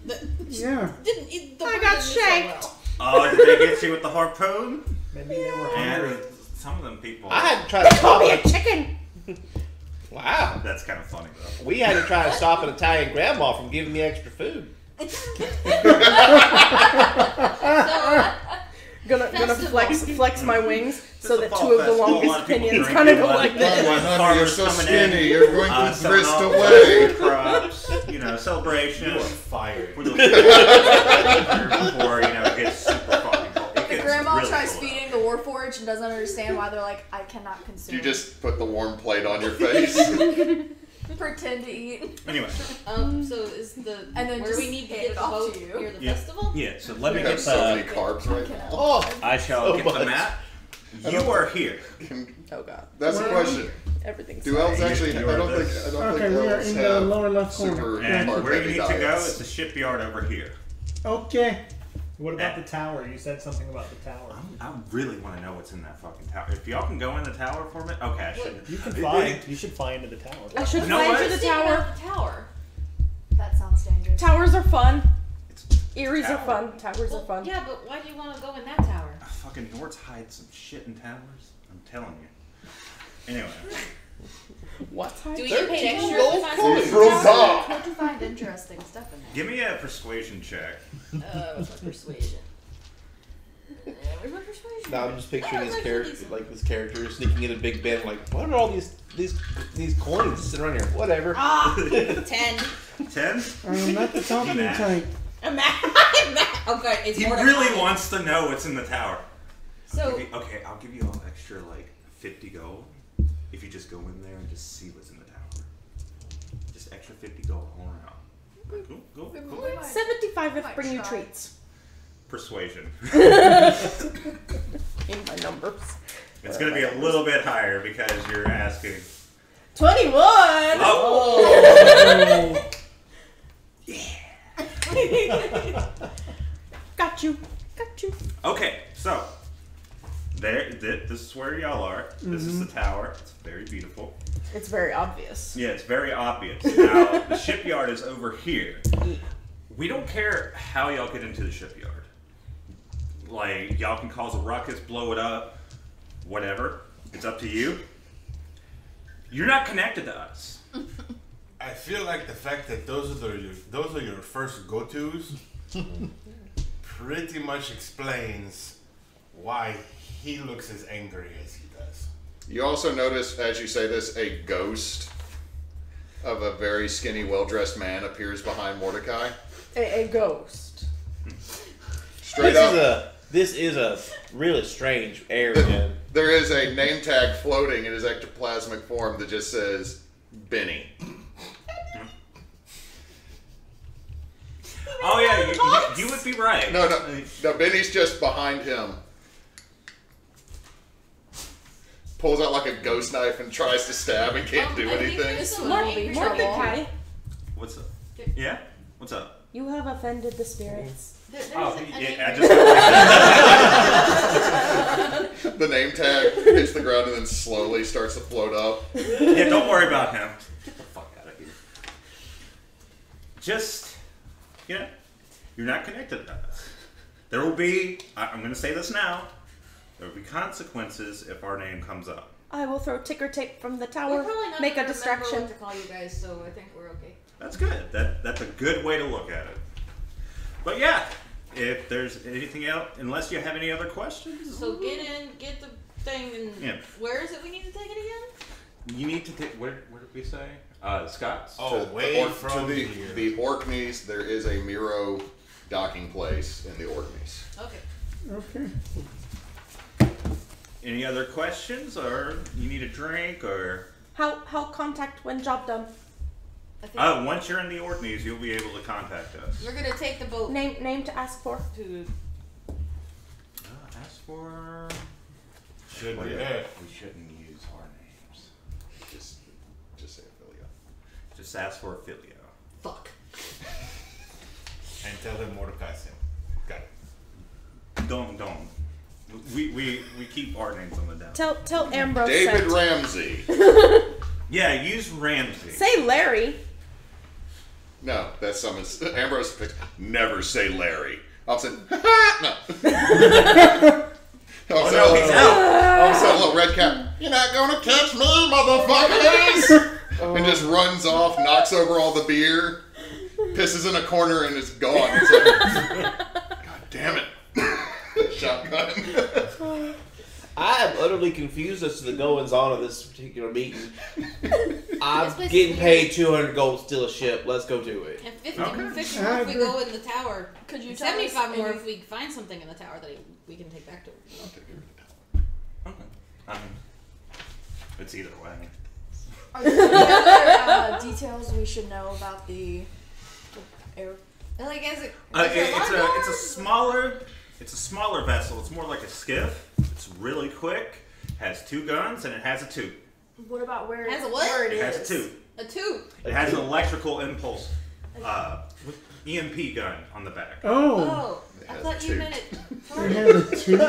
Yeah. Didn't eat the I got shanked. So well. Oh, did they get you with the harpoon? Maybe yeah. they were hungry. And some of them people. I had to try to call me a chicken. Wow. That's kind of funny, though. We had to try to stop an Italian grandma from giving me extra food. gonna gonna flex flex my wings so that two of the longest opinions kind of go like this. Oh, you're so skinny. In. You're going uh, to wrist away. Crops, you know, celebration. You are fired. Before, you know, it gets super fucking cold. Grandma really tries cool feeding out. the Warforged and doesn't understand why they're like, I cannot consume. You just put the warm plate on your face. Pretend to eat. Anyway. Um. So is the and then where do we need to get the boat to you? Near the yeah. festival? Yeah. So let you me have get so the, many carbs right okay. now. Oh, I shall so get much. the map. You are here. Can, oh God. That's the question. Everything's do elves actually? I don't think. I don't okay, think we are in the lower left corner. And where you need to go is the shipyard over here. Okay. What about the tower? You said something about the tower. I'm, I really want to know what's in that fucking tower. If y'all can go in the tower for me, okay. I shouldn't. You can fly. You should fly into the tower. I should you know fly what? into the tower. the tower. That sounds dangerous. Towers are fun. Eerie's tower. are fun. Towers well, are fun. Yeah, but why do you want to go in that tower? Uh, fucking Nords hide some shit in towers. I'm telling you. Anyway. What? Do we get paid extra to find what to find interesting stuff in there? Give me a persuasion check. Uh, what's my persuasion? Uh, where's my persuasion? Now I'm just picturing this character, like this character sneaking in a big bed, like, what are all these these these coins sitting around here? Whatever. Ah, ten. Ten? I am not the talking type. Okay, it's he really time. wants to know what's in the tower. So I'll you, okay, I'll give you all an extra like fifty gold if you just go in there and just see what's in the tower. Just extra fifty gold all around. Cool, cool, cool. seventy-five if bring you treats. Persuasion. In my numbers. It's going to be a little bit higher because you're asking. twenty-one! Oh! Yeah! Got you. Got you. Okay, so. There, th this is where y'all are. Mm-hmm. This is the tower. It's very beautiful. It's very obvious. Yeah, it's very obvious. Now, the shipyard is over here. Yeah. We don't care how y'all get into the shipyard. Like, y'all can cause a ruckus, blow it up, whatever. It's up to you. You're not connected to us. I feel like the fact that those are the, those are your first go-tos pretty much explains why he looks as angry as he does. You also notice, as you say this, a ghost of a very skinny, well-dressed man appears behind Mordecai. A, a ghost. Straight this up. Is a, this is a really strange area. There is a name tag floating in his ectoplasmic form that just says, Benny. Oh yeah, you, you would be right. No, no, no, Benny's just behind him. Pulls out like a ghost knife and tries to stab and can't um, do I anything. Mordecai. What's up? Yeah? What's up? You have offended the spirits. There, oh, yeah, I just... The name tag hits the ground and then slowly starts to float up. Yeah, don't worry about him. Get the fuck out of here. Just, you know, you're not connected to us. There will be, I, I'm going to say this now, there will be consequences if our name comes up. I will throw ticker tape from the tower, not make a distraction. What to call you guys, so I think we're okay. That's good. That that's a good way to look at it. But yeah, if there's anything else, unless you have any other questions. So get in, get the thing, and yeah. Where is it? We need to take it again. You need to take. Where, where did we say? Uh, Scott's. Oh, to way the from to the, here. The Orkneys. There is a Miro docking place in the Orkneys. Okay. Okay. Any other questions, or you need a drink, or how how contact when job done? Oh, uh, once you're in the Orkneys, you'll be able to contact us. We're gonna take the boat. Name name to ask for. To uh, ask for. Should we? Yeah. We shouldn't use our names. Just just say Ophelio. Just ask for Ophelio. Fuck. And tell him Mordecai sent. Got it. Don't don't. We, we we keep our names on the down. Tell tell Ambrose. David sent. Ramsey. Yeah, use Ramsey. Say Larry. No, that's someone's Ambrose picked. Never say Larry. I'll say no. I'll say a little red cap. You're not gonna catch me, motherfuckers! Oh. And just runs off, knocks over all the beer, pisses in a corner, and is gone. It's like, God damn it. Shotgun. I am utterly confused as to the goings-on of this particular meeting. I'm getting paid two hundred gold to steal a ship. Let's go do it. And fifty, okay. fifty more if we go in the tower. Could you tell seventy-five us more if we find something in the tower that we can take back to. I'll take it in the tower. Okay. I mean, it's either way. Are there any other uh, details we should know about the air? Like, is it, uh, is it, it's, a, it's a smaller... It's a smaller vessel. It's more like a skiff. It's really quick. Has two guns and it has a tube. What about where it has a what? Where it, it is. has a tube. A tube. It has an electrical impulse, uh, E M P gun on the back. Oh. Oh. I thought you meant it. it,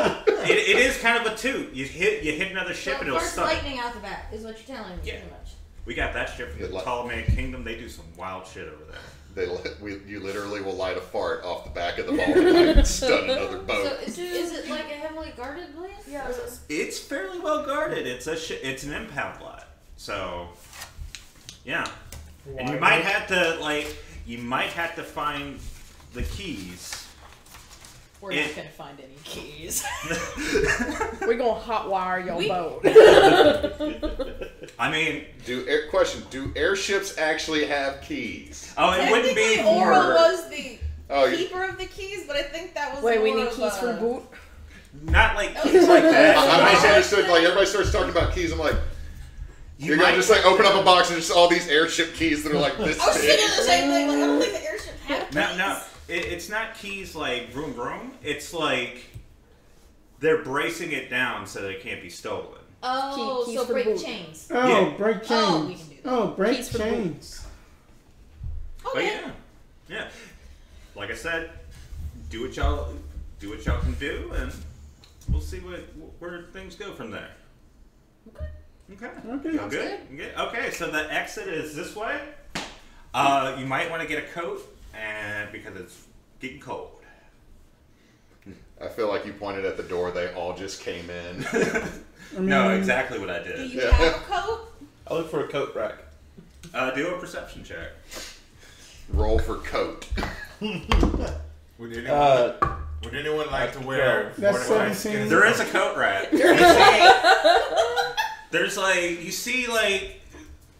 it is kind of a tube. You hit you hit another ship so and it'll stuck. Lightning out the back is what you're telling me. Yeah. Pretty much. We got that ship from the Ptolemaic Kingdom. They do some wild shit over there. They let, we, you literally will light a fart off the back of the ball and stun another boat. So is, is it like a heavily guarded place? Yeah. It's fairly well guarded. It's a sh it's an impound lot. So, yeah. Why and you might have to like you might have to find the keys We're it, not going to find any keys. We're going to hotwire your we, boat. I mean... do air, question, do airships actually have keys? Oh, it wouldn't be for... Orra was the oh, keeper of the keys, but I think that was... Wait, we need keys for boot? Not like keys like that. I misunderstood. Like, everybody starts talking about keys, I'm like... You You're might. gonna just like open up a box and just all these airship keys that are like this. Oh shit! The same thing. Like, I don't think the airship have no, keys. No, no, it, it's not keys like vroom vroom. It's like they're bracing it down so they can't be stolen. Oh, Key, so break boot. chains. Oh, yeah. break chains. Oh, we can do that. Oh, break keys chains. Okay. But yeah, yeah. Like I said, do what y'all do what y'all can do, and we'll see what where things go from there. Okay. Okay. Okay. Good. Good. Good. Okay. So the exit is this way. Uh, you might want to get a coat, and because it's getting cold. I feel like you pointed at the door. They all just came in. No, exactly what I did. Do you yeah. have a coat? I look for a coat rack. Uh, do a perception check. Roll for coat. Would anyone, uh, would anyone like to wear? That's seventeen. There is a coat rack. There's like, you see like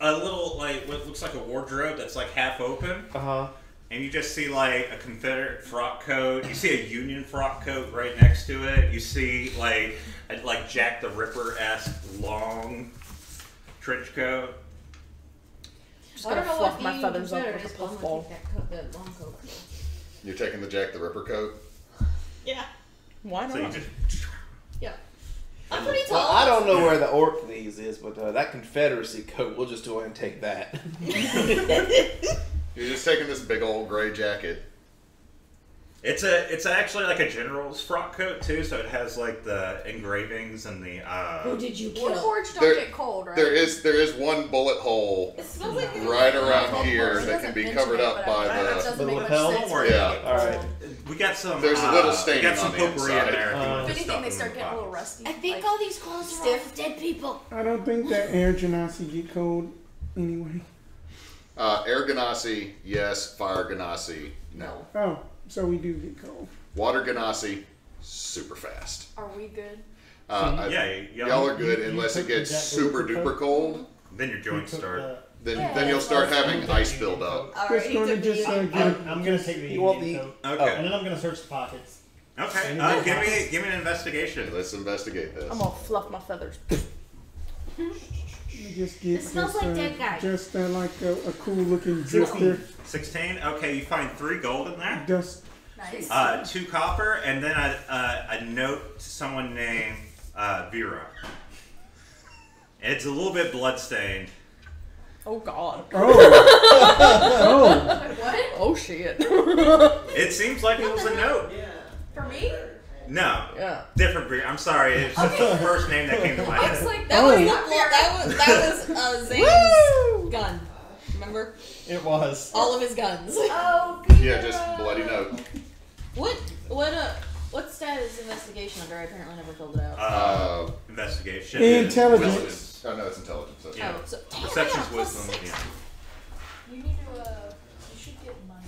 a little, like what looks like a wardrobe that's like half open. Uh-huh. And you just see like a Confederate frock coat. You see a Union frock coat right next to it. You see like a like Jack the Ripper-esque long trench coat. Just I don't know what my feathers up with a puffball. You're taking the Jack the Ripper coat? Yeah. Why not? So you just... Yeah. I'm pretty tall. Well, I don't know where the Orkneys is, but uh, that Confederacy coat, we'll just go ahead and take that. You're just taking this big old gray jacket. It's a, it's actually like a general's frock coat too, so it has like the engravings and the. Uh, Who did you kill? Warforged don't there, get cold, right? There is, there is one bullet hole like right around here that can be covered up by the bullet hole. Yeah, all right. We got some. There's a little stain uh, on the inside. There. Uh, if anything, they start getting a little rusty. I think like, all these clothes stiff. are off dead people. I don't think that Air Genasi get cold anyway. Uh, Air Genasi, yes. Fire Genasi, no. Oh. So we do get cold. Water Ganassi, super fast. Are we good? Uh, so yeah, y'all are good unless it gets super duper cold. Then your joints start. The, then yeah, then you'll start having the ice build up. Right, just gonna just, uh, I'm, I'm, I'm gonna take the, you want the coat. Okay. And then I'm gonna search the pockets. Okay. Uh, give me give me an investigation. Let's investigate this. I'm gonna fluff my feathers. Just get, it smells just, like uh, dead guy. Just uh, like a, a cool looking duster. sixteen. Okay, you find three gold in there. Dust. Nice. Uh, two copper, and then a, a, a note to someone named uh, Vera. It's a little bit bloodstained. Oh, God. Oh. Oh. Wait, what? Oh, shit. It seems like it was a note. Yeah. For me? No. Yeah. Different breed. I'm sorry. It's okay. Just the first name that came to my head. I was like, that oh, was not yeah. That was, that was uh, Zane's gun. Remember? It was. All of his guns. Oh, Peter. Yeah, just bloody note. What, what, uh, what stat is investigation under? I apparently never filled it out. Uh, investigation. Intelligence. Oh, no, it's intelligence. That's yeah. Oh, so, oh, Perception's yeah, wisdom. Yeah. You need to, uh, you should get money.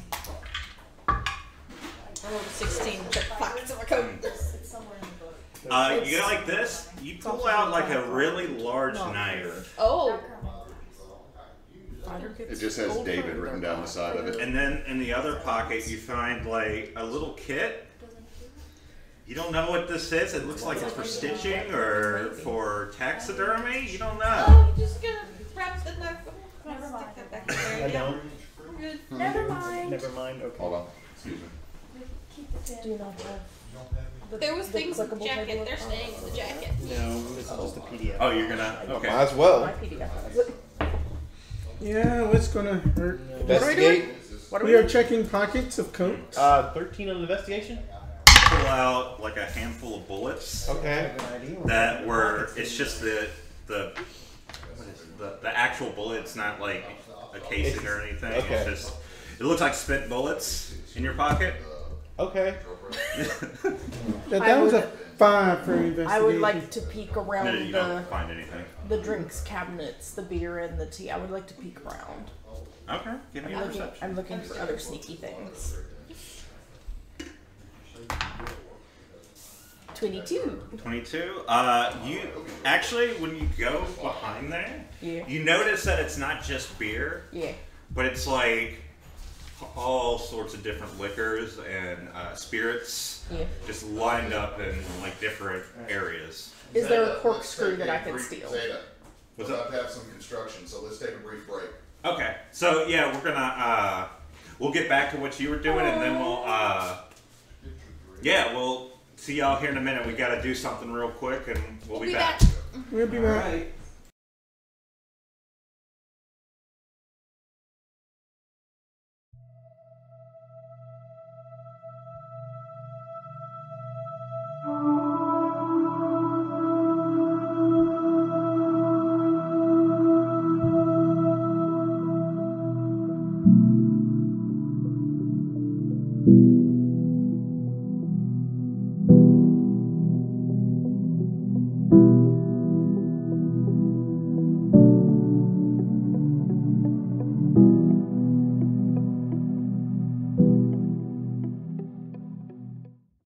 I rolled a sixteen. Pockets of my coat. It's somewhere in the book. Uh, you go like this. You pull out like a really large no. knife. Oh. It just has David written down the side of it. And then in the other pocket, you find like a little kit. You don't know what this is. It looks like it's for stitching or for taxidermy. You don't know. Oh, I'm just gonna wrap the knife. Never mind. Stick that back there. I don't. I'm good. Never mind. Never mind. Okay. Hold on. Excuse me. Do you not have the, there was the things in the jacket. There's things in the jacket. No, this is oh. just a P D F. Oh, you're gonna. Okay. Might as well. My P D F. Yeah, what's gonna hurt? No. What are we doing? What are we, we are checking pockets of coats. Uh, thirteen on investigation. Pull out like a handful of bullets. Okay. That were. It's just the the what is it? the the actual bullet's not like a casing or anything. Okay. It's just. It looks like spent bullets in your pocket. Okay. that that was would, a five for investigation. I would like to peek around no, you the don't find anything. The drinks cabinets, the beer and the tea. I would like to peek around. Okay. Give me I'm, a looking, I'm looking for other sneaky things. twenty-two. twenty-two. Uh, you actually, when you go behind there, yeah. you notice that it's not just beer. Yeah. But it's like all sorts of different liquors and uh, spirits yeah. just lined up in like different areas. Is there a corkscrew that I can steal? Zeta. What's up? We'll have to have some construction, so let's take a brief break. Okay. So yeah, we're gonna uh, we'll get back to what you were doing, and then we'll uh, yeah, we'll see y'all here in a minute. We gotta do something real quick, and we'll, we'll be, be back. back. We'll be back. All right. Thank you.